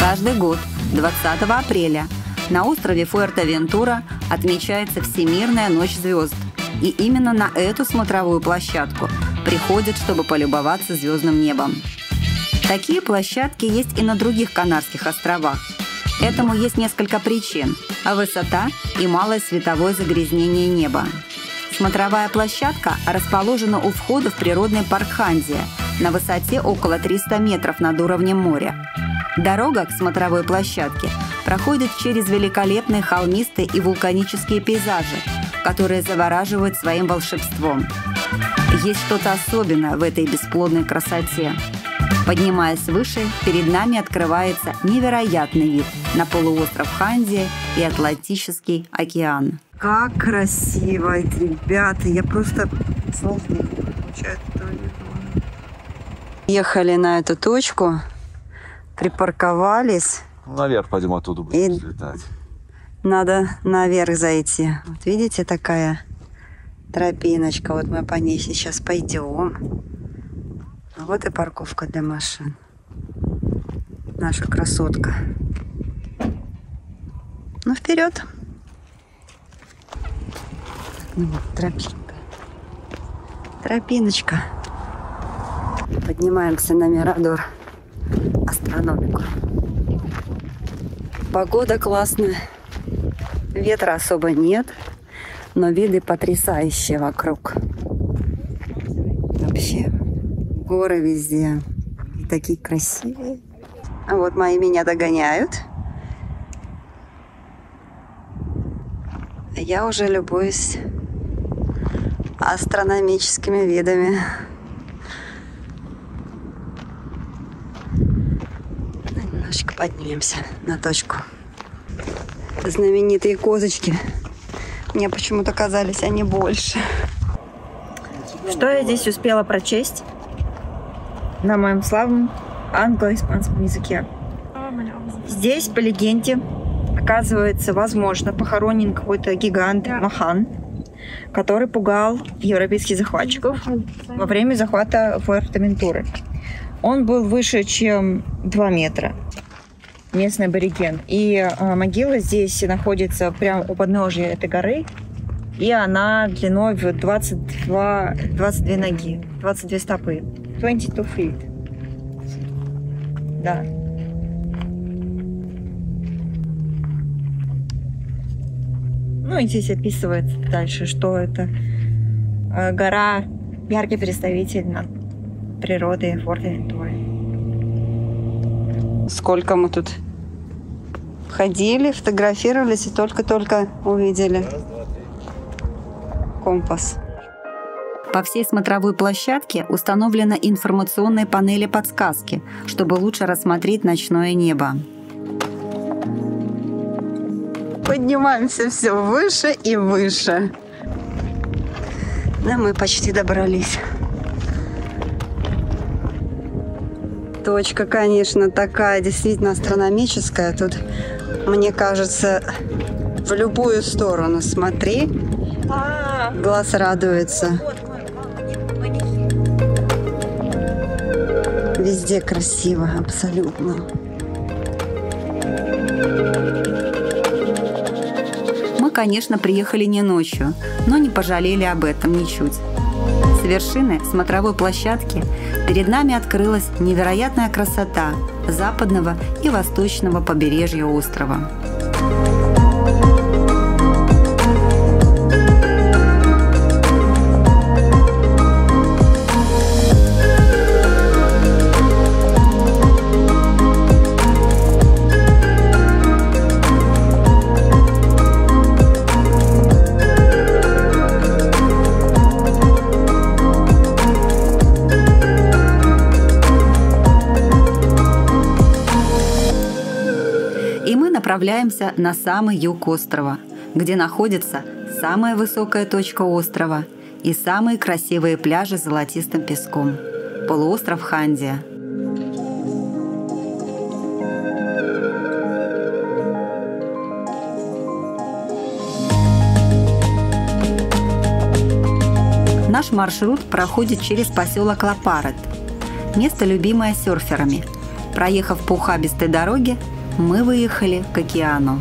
Каждый год 20 апреля На острове Фуэртевентура отмечается Всемирная ночь звезд. И именно на эту смотровую площадку приходят, чтобы полюбоваться звездным небом. Такие площадки есть и на других Канарских островах. Этому есть несколько причин – высота и малое световое загрязнение неба. Смотровая площадка расположена у входа в природный парк Хандия на высоте около 300 метров над уровнем моря. Дорога к смотровой площадке проходит через великолепные холмистые и вулканические пейзажи, которые завораживают своим волшебством. Есть что-то особенное в этой бесплодной красоте. Поднимаясь выше, перед нами открывается невероятный вид на полуостров Хандия и Атлантический океан. Как красиво, ребята! Я просто слов не получаю. Ехали на эту точку, припарковались. Наверх пойдем, оттуда будем взлетать. Надо наверх зайти. Вот видите, такая тропиночка. Вот мы по ней сейчас пойдем. Вот и парковка для машин. Наша красотка. Ну, вперед. Ну вот, тропинка. Тропиночка. Поднимаемся на Мирадор астрономику. Погода классная. Ветра особо нет, но виды потрясающие вокруг. Вообще. Горы везде. И такие красивые. А вот мои меня догоняют. Я уже любуюсь астрономическими видами. Немножечко поднимемся на точку. Знаменитые козочки. Мне почему-то казались они больше. Что я здесь успела прочесть? На моем славном англо-испанском языке. Здесь, по легенде, оказывается, возможно, похоронен какой-то гигант Махан, который пугал европейских захватчиков во время захвата Фуэртевентуры. Он был выше, чем 2 метра. Местный абориген. И могила здесь находится прямо у подножия этой горы. И она длиной в 22 ноги, 22 стопы. 22 feet. Да. Ну и здесь описывается дальше, что это гора, яркий представитель природы Фуэртевентуры. Сколько мы тут ходили, фотографировались и только-только увидели компас. По всей смотровой площадке установлены информационные панели-подсказки, чтобы лучше рассмотреть ночное небо. Поднимаемся все выше и выше. Да, мы почти добрались. Точка, конечно, такая действительно астрономическая. Тут, мне кажется, в любую сторону смотри. Глаз радуется. Везде красиво, абсолютно. Мы, конечно, приехали не ночью, но не пожалели об этом ничуть. С вершины смотровой площадки перед нами открылась невероятная красота западного и восточного побережья острова. Отправляемся на самый юг острова, где находится самая высокая точка острова и самые красивые пляжи с золотистым песком – полуостров Хандия. Наш маршрут проходит через поселок Лапарет, место, любимое серферами. Проехав по ухабистой дороге, мы выехали к океану.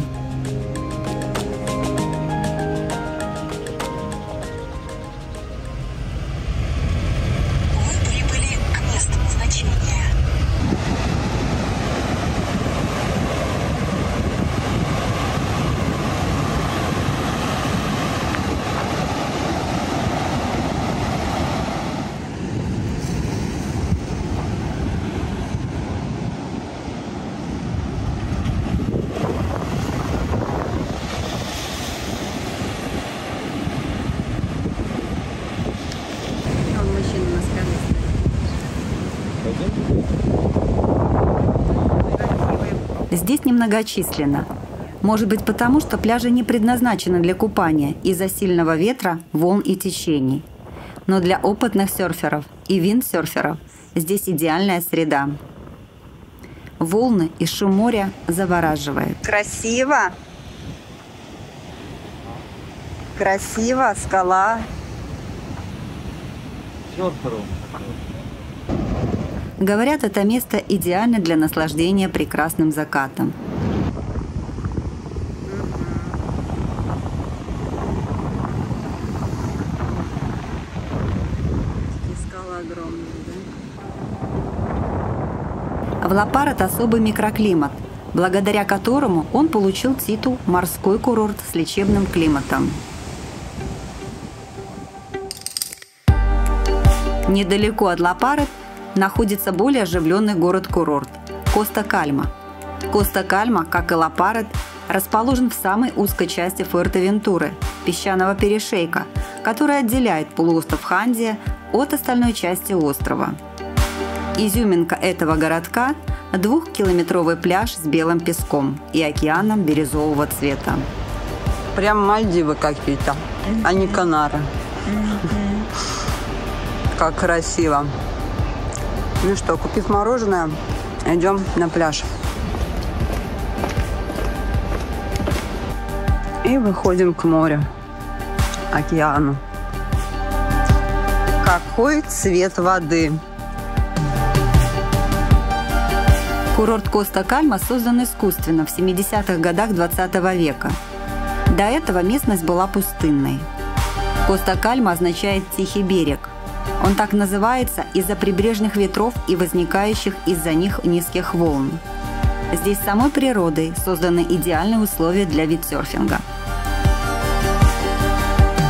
Здесь немногочисленно. Может быть, потому что пляжи не предназначены для купания из-за сильного ветра, волн и течений. Но для опытных серферов и виндсерферов здесь идеальная среда. Волны и шум моря завораживают. Красиво! Красиво, скала. Говорят, это место идеально для наслаждения прекрасным закатом. Скала огромная, да? В Лапарет особый микроклимат, благодаря которому он получил титул «Морской курорт с лечебным климатом». Недалеко от Лапарет находится более оживленный город-курорт – Коста-Кальма. Коста-Кальма, как и Лапарет, расположен в самой узкой части Фуэртевентуры – песчаного перешейка, который отделяет полуостров Хандия от остальной части острова. Изюминка этого городка – двухкилометровый пляж с белым песком и океаном бирюзового цвета. Прям Мальдивы какие-то, а не Канары. Как красиво. Ну что, купив мороженое, идем на пляж. И выходим к морю, океану. Какой цвет воды! Курорт Коста-Кальма создан искусственно в 70-х годах 20 века. До этого местность была пустынной. Коста-Кальма означает «тихий берег». Он так называется из-за прибрежных ветров и возникающих из-за них низких волн. Здесь самой природой созданы идеальные условия для виндсерфинга.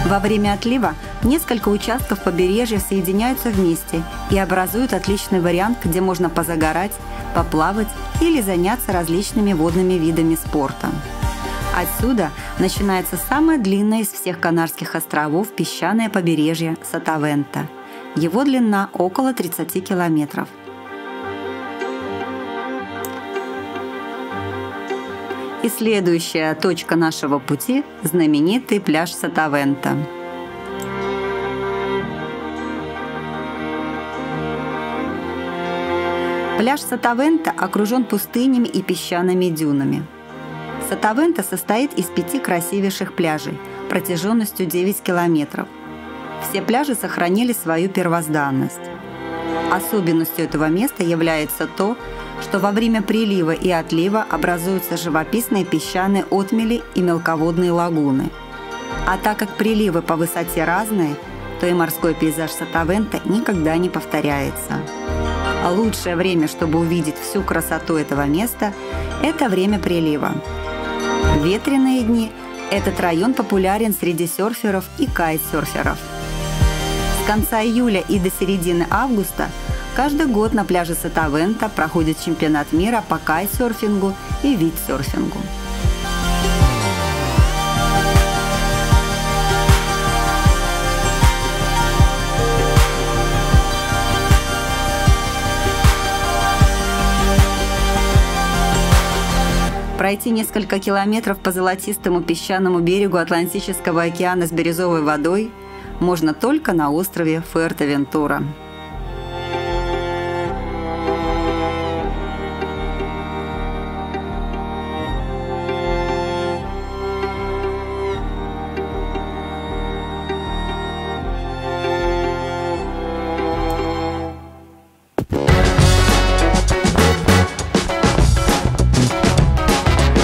Во время отлива несколько участков побережья соединяются вместе и образуют отличный вариант, где можно позагорать, поплавать или заняться различными водными видами спорта. Отсюда начинается самое длинное из всех Канарских островов песчаное побережье Сотавенто. Его длина около 30 километров. И следующая точка нашего пути – знаменитый пляж Сотавенто. Пляж Сотавенто окружен пустынями и песчаными дюнами. Сотавенто состоит из 5 красивейших пляжей протяженностью 9 километров. Все пляжи сохранили свою первозданность. Особенностью этого места является то, что во время прилива и отлива образуются живописные песчаные отмели и мелководные лагуны. А так как приливы по высоте разные, то и морской пейзаж Сотавенто никогда не повторяется. А лучшее время, чтобы увидеть всю красоту этого места – это время прилива. В ветреные дни этот район популярен среди серферов и кайтсерферов. С конца июля и до середины августа каждый год на пляже Сотавенто проходит чемпионат мира по кайтсерфингу и виндсерфингу. Пройти несколько километров по золотистому песчаному берегу Атлантического океана с бирюзовой водой можно только на острове Фуэртевентура.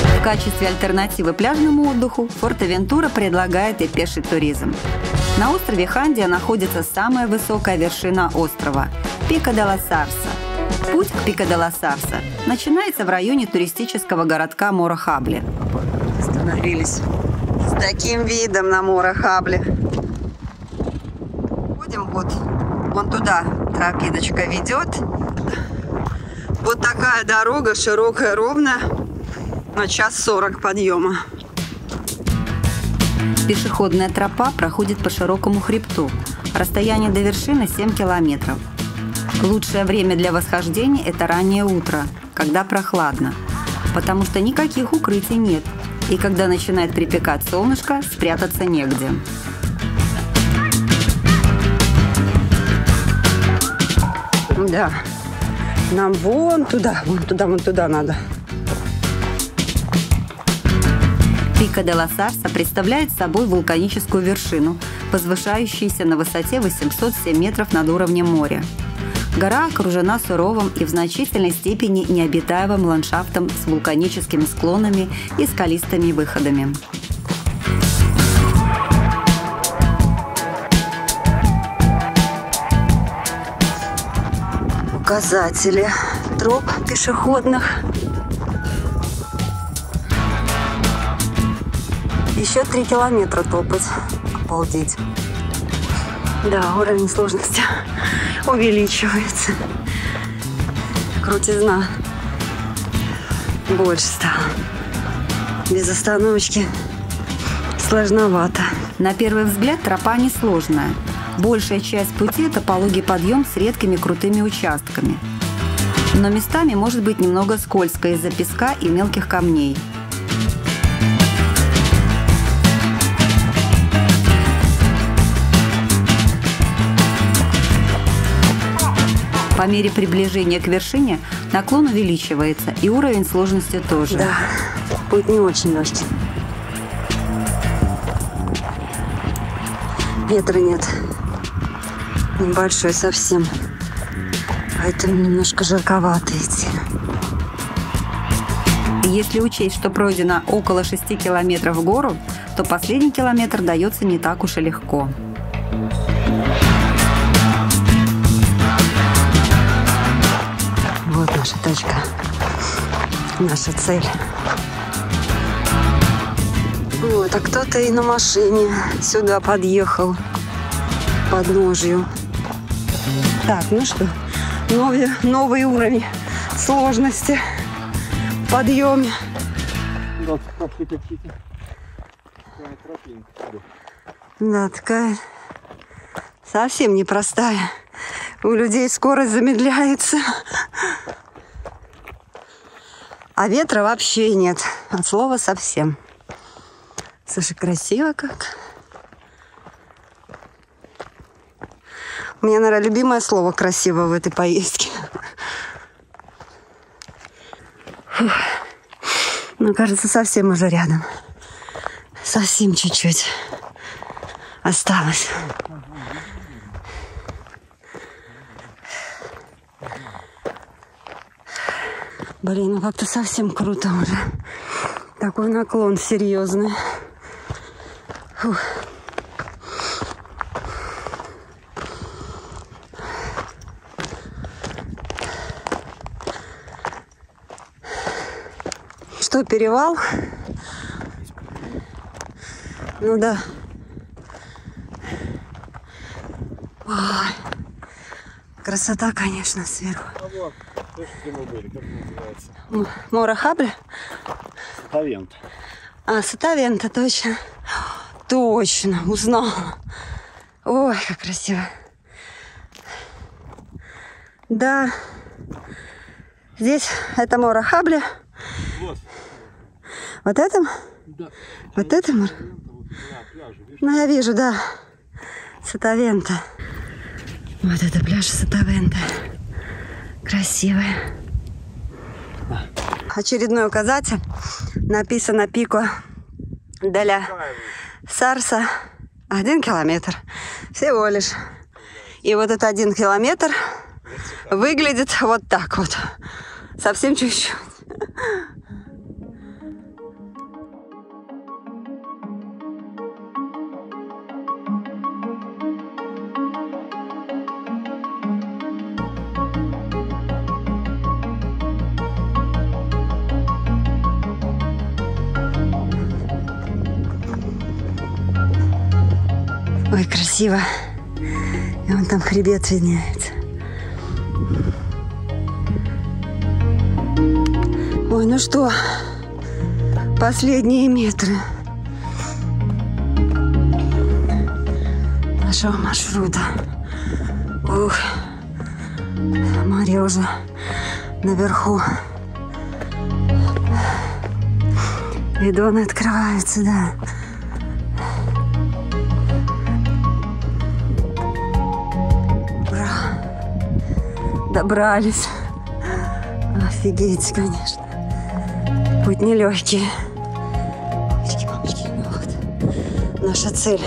В качестве альтернативы пляжному отдыху Фуэртевентура предлагает и пеший туризм. На острове Хандия находится самая высокая вершина острова – Пика-де-Ла-Сарса. Путь к Пика-де-Ла-Сарса начинается в районе туристического городка Морро-Хабли. Остановились с таким видом на Морро-Хабли. Ходим вот, вон туда тропиночка ведет. Вот такая дорога, широкая, ровная, на 1:40 подъема. Пешеходная тропа проходит по широкому хребту. Расстояние до вершины 7 километров. Лучшее время для восхождения – это раннее утро, когда прохладно, потому что никаких укрытий нет, и когда начинает припекать солнышко, спрятаться негде. Да, нам вон туда надо. Пика-де-Ла-Сарса представляет собой вулканическую вершину, возвышающуюся на высоте 807 метров над уровнем моря. Гора окружена суровым и в значительной степени необитаемым ландшафтом с вулканическими склонами и скалистыми выходами. Указатели троп пешеходных. Еще 3 километра топать. Обалдеть. Да, уровень сложности увеличивается. Крутизна больше стала. Без остановочки сложновато. На первый взгляд тропа несложная. Большая часть пути – это пологий подъем с редкими крутыми участками. Но местами может быть немного скользко из-за песка и мелких камней. По мере приближения к вершине наклон увеличивается, и уровень сложности тоже. Да, путь не очень легкий. Ветра нет. Небольшой совсем. Поэтому немножко жарковато идти. Если учесть, что пройдено около 6 километров в гору, то последний километр дается не так уж и легко. Вот наша точка, наша цель. Вот, а кто-то и на машине сюда подъехал, подножью. Так, ну что, новый уровень сложности в подъеме. Да, такая совсем непростая. У людей скорость замедляется. А ветра вообще нет. От слова совсем. Слушай, красиво как. У меня, наверное, любимое слово «красиво» в этой поездке. Фух. Ну, кажется, совсем уже рядом. Совсем чуть-чуть осталось. Блин, ну как-то совсем круто уже. Такой наклон серьезный. Фух. Что, перевал? Ну да. Ой. Красота, конечно, сверху. Морро-Хабля? Сотавенто. А, Сотавенто, точно. Точно, узнала. Ой, как красиво. Да. Здесь это Морро-Хабля. Вот. Вот это? Да. Вот это Морро? Ну, я вижу, да. Сотавенто. Вот это пляж Сотавенто. Красивая. Очередной указатель. Написано Пика-де-Ла-Сарса. 1 километр. Всего лишь. И вот этот 1 километр выглядит вот так вот. Совсем чуть-чуть. Ой, красиво. И вон там хребет виднеется. Ой, ну что, последние метры нашего маршрута. Ух, Мария уже наверху. Бидоны открываются, да. Ура! Добрались. Офигеть, конечно. Путь нелегкий. Мамочки, мамочки, ну вот. Наша цель.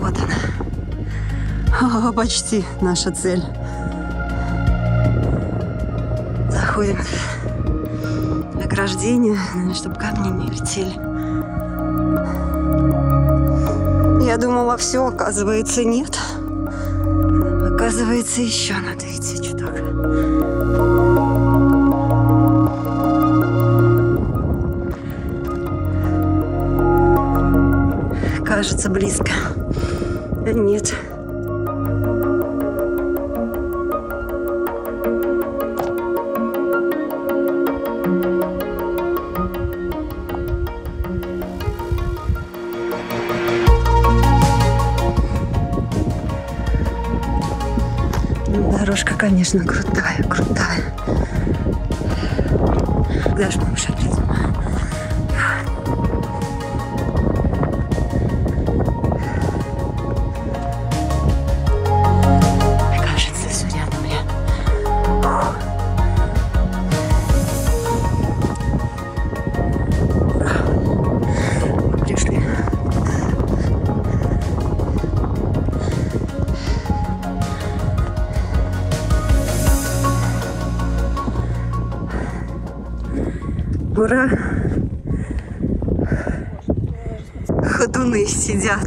Вот она. О, почти наша цель. Заходим. Ограждение, чтобы камни не летели. Я думала, все, оказывается, нет. Оказывается, еще надо идти чуток. Кажется, близко. Нет. Дорожка, конечно, крутая, крутая. Куда же мы уже придем? Кажется, все рядом, бля. Ура! Мы пришли. Ура! Ходуны сидят.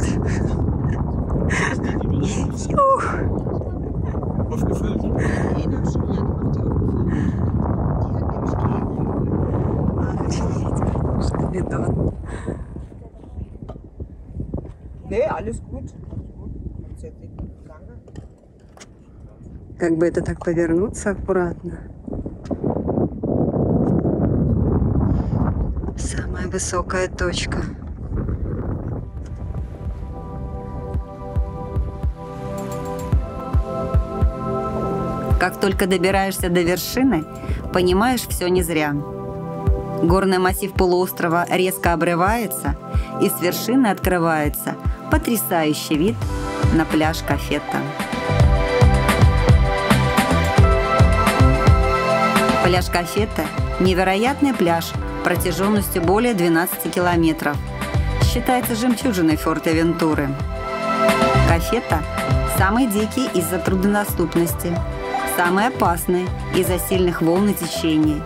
Как бы это так повернуться аккуратно. Высокая точка. Как только добираешься до вершины, понимаешь, все не зря. Горный массив полуострова резко обрывается, и с вершины открывается потрясающий вид на пляж Кафета. Пляж Кафета – невероятный пляж протяженностью более 12 километров. Считается жемчужиной Фуэртевентуры. Кафета – самый дикий из-за труднодоступности, самый опасный из-за сильных волн и течений,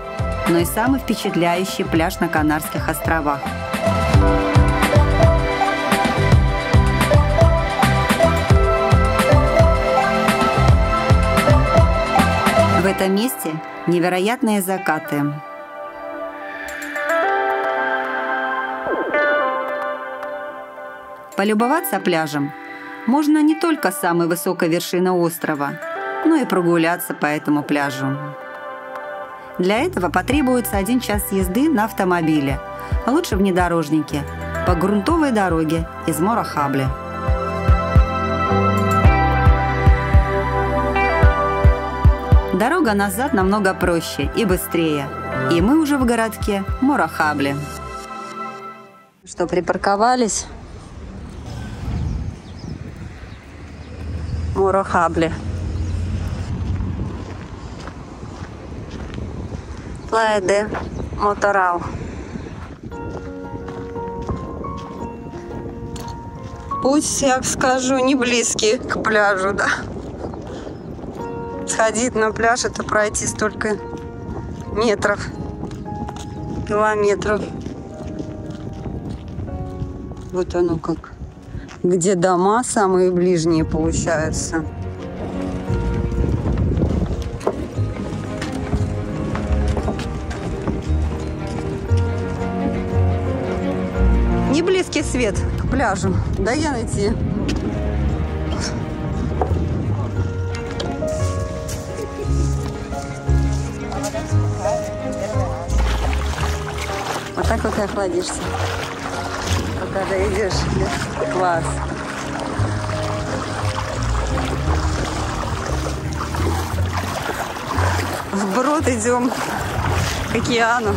но и самый впечатляющий пляж на Канарских островах. В этом месте невероятные закаты. Полюбоваться пляжем можно не только с самой высокой вершины острова, но и прогуляться по этому пляжу. Для этого потребуется 1 час езды на автомобиле, а лучше внедорожнике, по грунтовой дороге из Морохабле. Дорога назад намного проще и быстрее, и мы уже в городке Морохабле. Что, припарковались? Морохабле. Плайя де Моторал. Путь, я скажу, не близкий к пляжу, да. Сходить на пляж — это пройти столько метров, километров. Вот оно как. Где дома самые ближние получаются. Не близкий свет к пляжу. Да я найти. Вот так вот и охладишься. Когда идешь, класс. вброд идем к океану.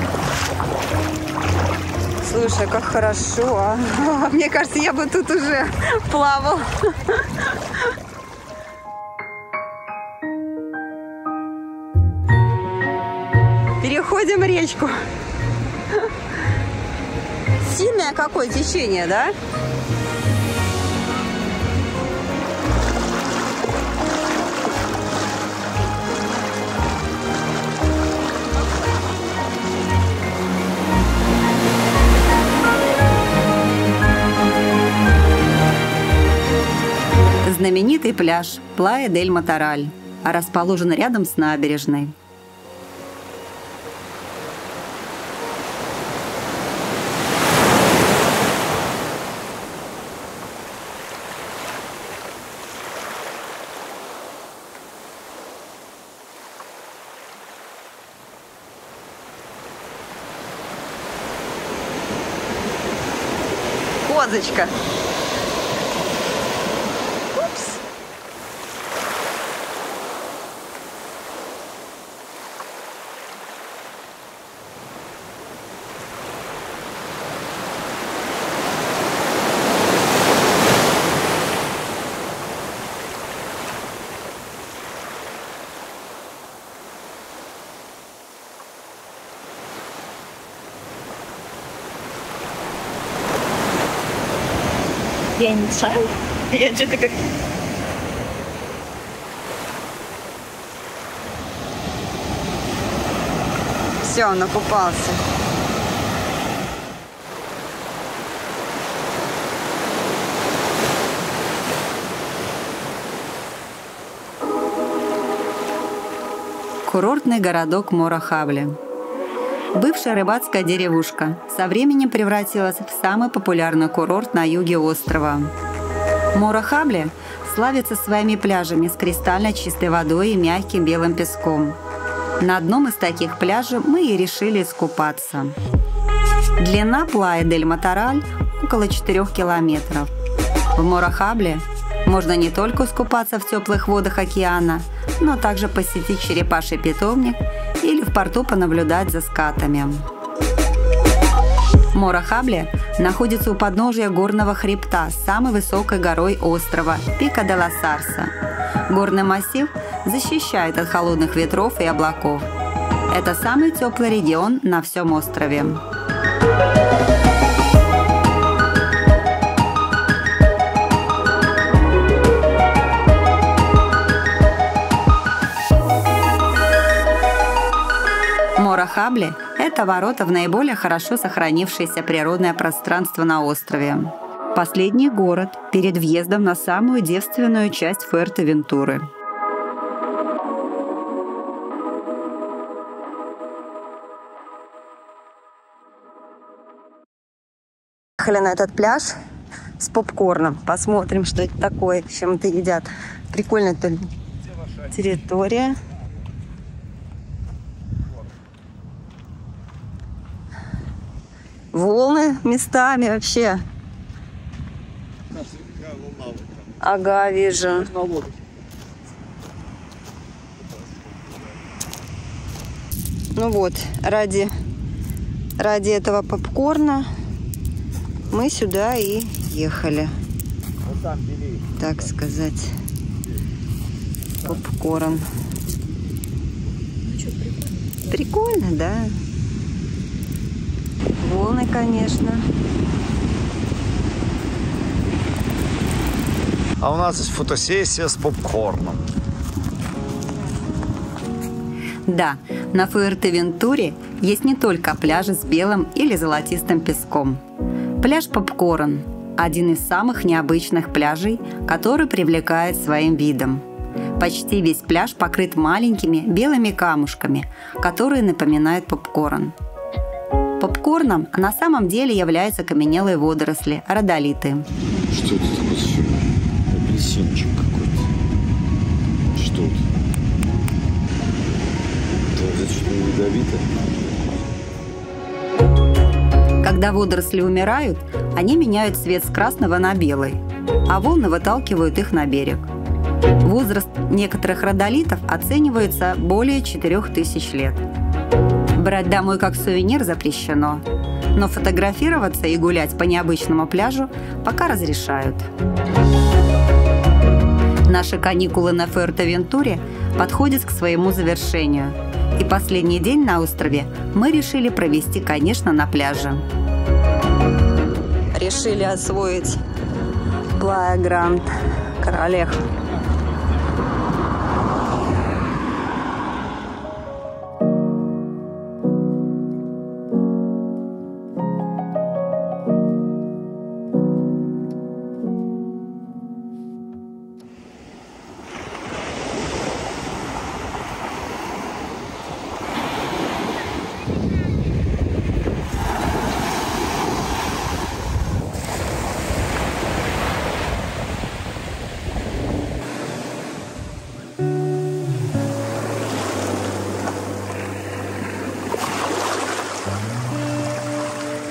Слушай, как хорошо, а? Мне кажется, я бы тут уже плавал. Переходим речку. Сильное какое течение, да? Знаменитый пляж Плайя-дель-Мотораль расположен рядом с набережной. Козочка. Я не знаю. Я что-то как... Все, он окупался. Курортный городок Морохавле. Бывшая рыбацкая деревушка со временем превратилась в самый популярный курорт на юге острова. Морохавле славится своими пляжами с кристально чистой водой и мягким белым песком. На одном из таких пляжей мы и решили искупаться. Длина Плайя-дель-Мотораль около 4 километров. В Морохавле можно не только искупаться в теплых водах океана, но также посетить черепаший питомник или в порту понаблюдать за скатами. Морохавле находится у подножия горного хребта с самой высокой горой острова Пика-де-Ла-Сарса. Горный массив защищает от холодных ветров и облаков. Это самый теплый регион на всем острове. Морохавле – это ворота в наиболее хорошо сохранившееся природное пространство на острове. Последний город перед въездом на самую девственную часть Фуэртевентуры. Поехали на этот пляж с попкорном. Посмотрим, что это такое, чем это едят. Прикольная территория. Волны местами вообще. Ага, вижу. Ну вот, ради этого попкорна мы сюда и ехали. Так сказать. Попкорн. Прикольно, да? Волны, конечно. А у нас есть фотосессия с попкорном. Да, на Фуэртевентуре есть не только пляжи с белым или золотистым песком. Пляж Попкорн – один из самых необычных пляжей, который привлекает своим видом. Почти весь пляж покрыт маленькими белыми камушками, которые напоминают попкорн. Попкорном на самом деле являются каменелые водоросли, родолиты. Что это такое? Апельсинчик какой-то. Что это? Что-то ядовито. Когда водоросли умирают, они меняют цвет с красного на белый, а волны выталкивают их на берег. Возраст некоторых родолитов оценивается более 4000 лет. Брать домой как сувенир запрещено, но фотографироваться и гулять по необычному пляжу пока разрешают. Наши каникулы на Фуэртевентуре подходят к своему завершению, и последний день на острове мы решили провести, конечно, на пляже. Решили освоить Плайя Гранд Корралехо.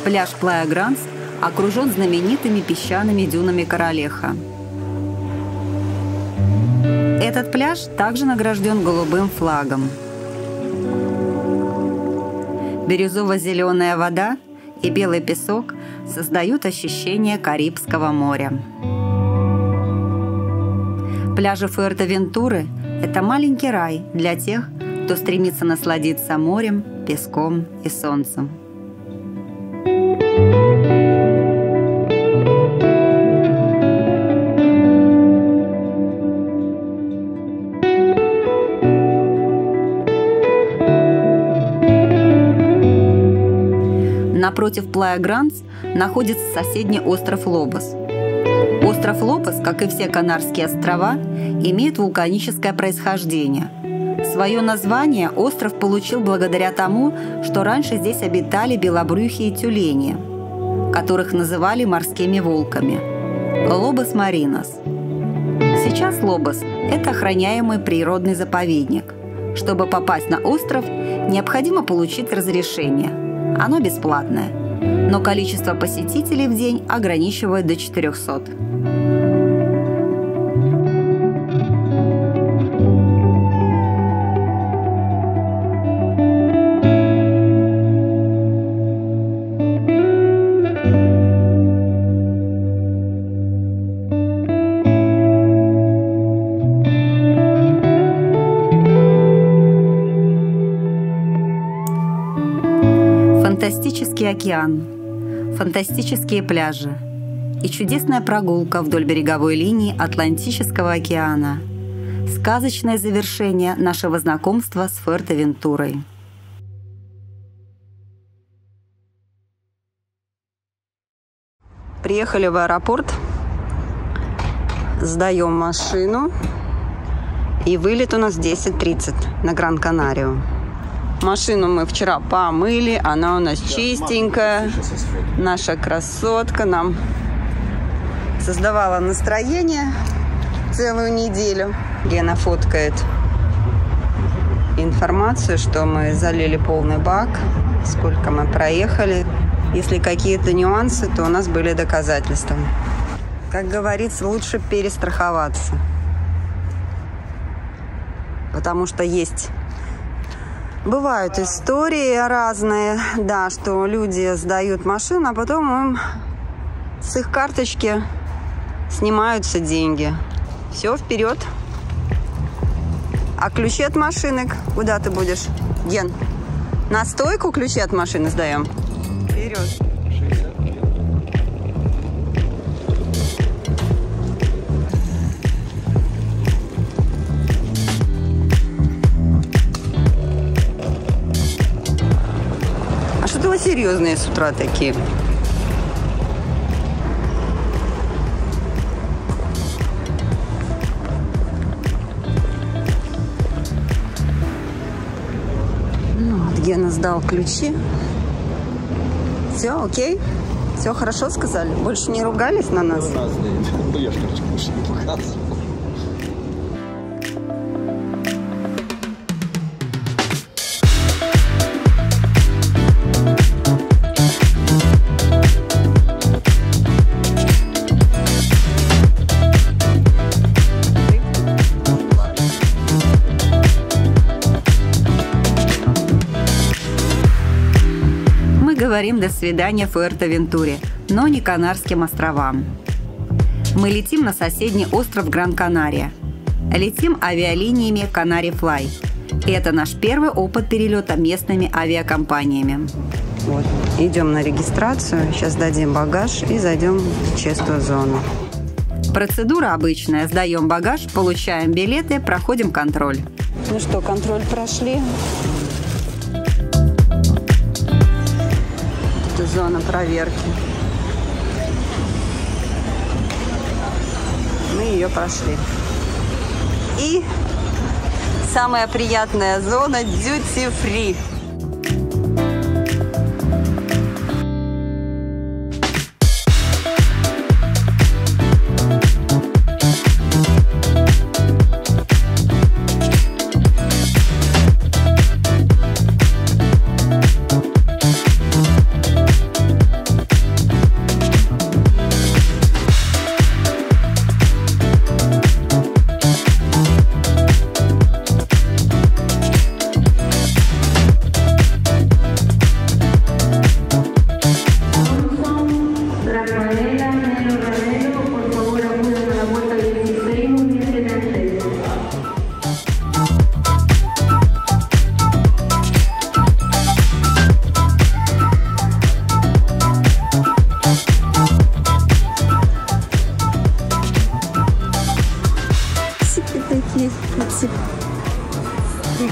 Пляж Плайя Гранс окружен знаменитыми песчаными дюнами Корралехо. Этот пляж также награжден голубым флагом. Бирюзово-зеленая вода и белый песок создают ощущение Карибского моря. Пляжи Фуэртевентуры – это маленький рай для тех, кто стремится насладиться морем, песком и солнцем. Напротив Плайя Гранс находится соседний остров Лобос. Остров Лобос, как и все Канарские острова, имеет вулканическое происхождение. Свое название остров получил благодаря тому, что раньше здесь обитали белобрюхие тюлени, которых называли морскими волками – Лобос-маринос. Сейчас Лобос – это охраняемый природный заповедник. Чтобы попасть на остров, необходимо получить разрешение. Оно бесплатное, но количество посетителей в день ограничивают до 400. Фантастический океан, фантастические пляжи и чудесная прогулка вдоль береговой линии Атлантического океана. Сказочное завершение нашего знакомства с Фуэртевентурой. Приехали в аэропорт, сдаем машину, и вылет у нас 10:30 на Гран-Канарию. Машину мы вчера помыли, она у нас чистенькая, наша красотка нам создавала настроение целую неделю. Гена фоткает информацию, что мы залили полный бак, сколько мы проехали. Если какие-то нюансы, то у нас были доказательства. Как говорится, лучше перестраховаться, потому что есть... Бывают истории разные, да, что люди сдают машину, а потом им с их карточки снимаются деньги. Все, вперед. А ключи от машинок куда ты будешь? Ген, на стойку ключи от машины сдаем. Вперед. Серьезные с утра такие. Ну, вот Гена сдал ключи. Все, окей? Все хорошо сказали? Больше не ругались на нас? говорим «до свидания» Фуэртевентуре, но не Канарским островам. Мы летим на соседний остров Гран-Канария. Летим авиалиниями Канари Флай. Это наш первый опыт перелета местными авиакомпаниями. Вот. Идем на регистрацию, сейчас дадим багаж и зайдем в чистую зону. Процедура обычная. Сдаем багаж, получаем билеты, проходим контроль. Ну что, контроль прошли. Это зона проверки. Мы ее прошли. И самая приятная зона duty free.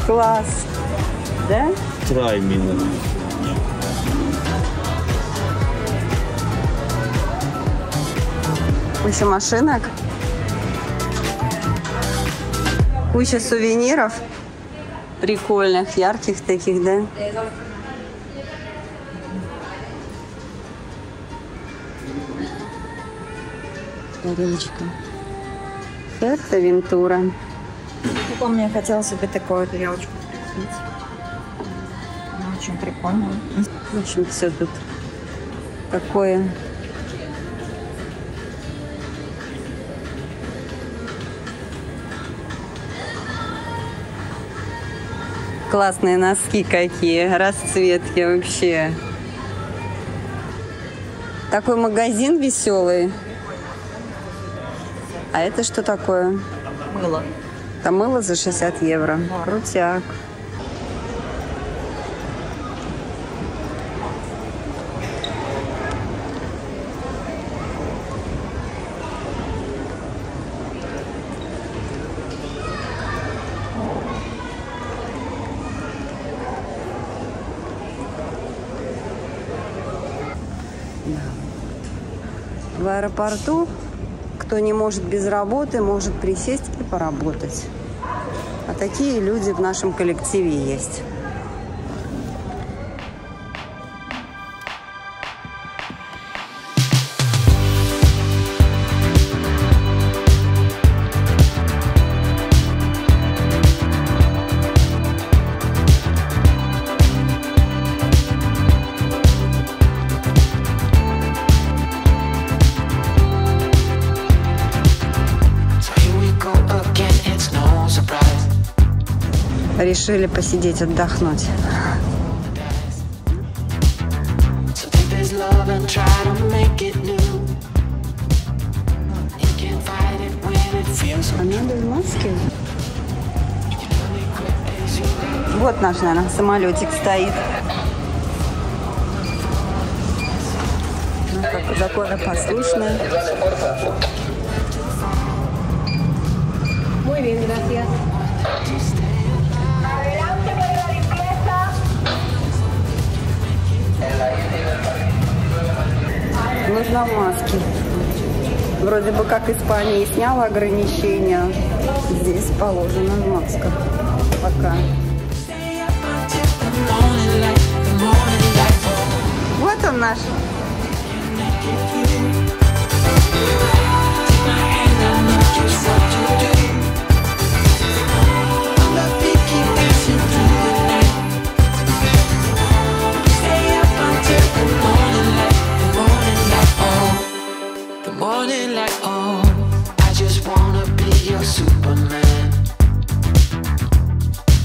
Класс, да? Траймина. Куча машинок, куча сувениров прикольных, ярких таких, да? Тарелочка. Фуэртевентура. Мне хотелось бы такую тарелочку купить. Очень прикольно. В общем, все тут такое классные носки какие, расцветки вообще. Такой магазин веселый. А это что такое? Мыло. Там мыло за 60 евро. Крутяк. В аэропорту кто не может без работы, может присесть и поработать. А такие люди в нашем коллективе есть. Решили посидеть, отдохнуть. А надо в маске? Вот наш, наверное, самолетик стоит. Ну, как законопослушный. Нужна маски. Вроде бы как Испания и сняла ограничения. Здесь положена маска. Пока. Вот он наш.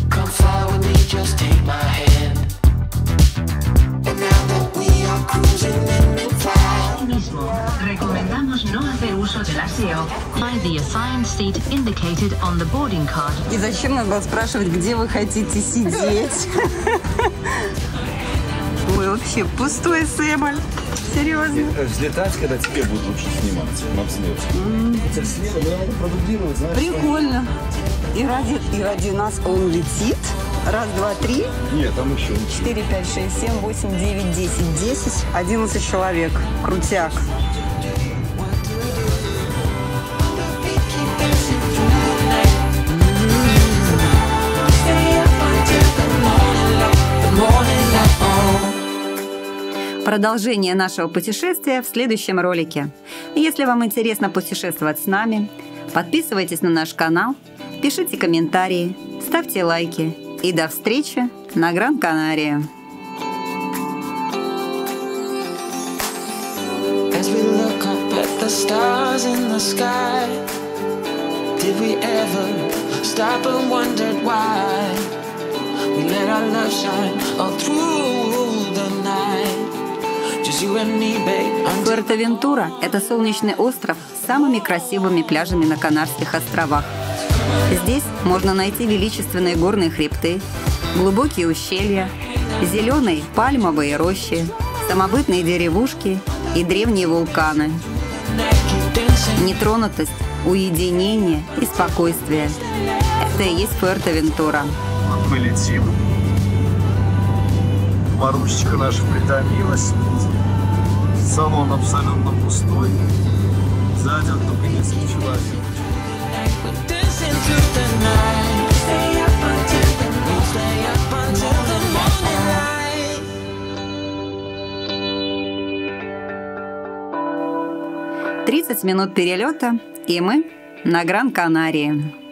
Come follow me, just take my hand. And now that we И зачем надо было спрашивать, где вы хотите сидеть? Ой, вообще пустой Сэмоль. Серьезно? Взлетать, когда тебе будет лучше сниматься на взлет. Хотя слева, надо продублировать, знаешь. Прикольно. И ради нас он летит. Раз, два, три. Нет, там еще. 4, 5, 6, 7, 8, 9, 10. 10, 11 человек. Крутяк. Продолжение нашего путешествия в следующем ролике. Если вам интересно путешествовать с нами, подписывайтесь на наш канал, пишите комментарии, ставьте лайки. И до встречи на Гран-Канарии. Фуэртевентура – это солнечный остров с самыми красивыми пляжами на Канарских островах. Здесь можно найти величественные горные хребты, глубокие ущелья, зеленые пальмовые рощи, самобытные деревушки и древние вулканы. Нетронутость, уединение и спокойствие – это и есть Фуэртевентура. Мы летим. Марусечка наша притомилась. Салон абсолютно пустой. Сзади только несколько человек. «30 минут перелета, и мы на Гран-Канарии».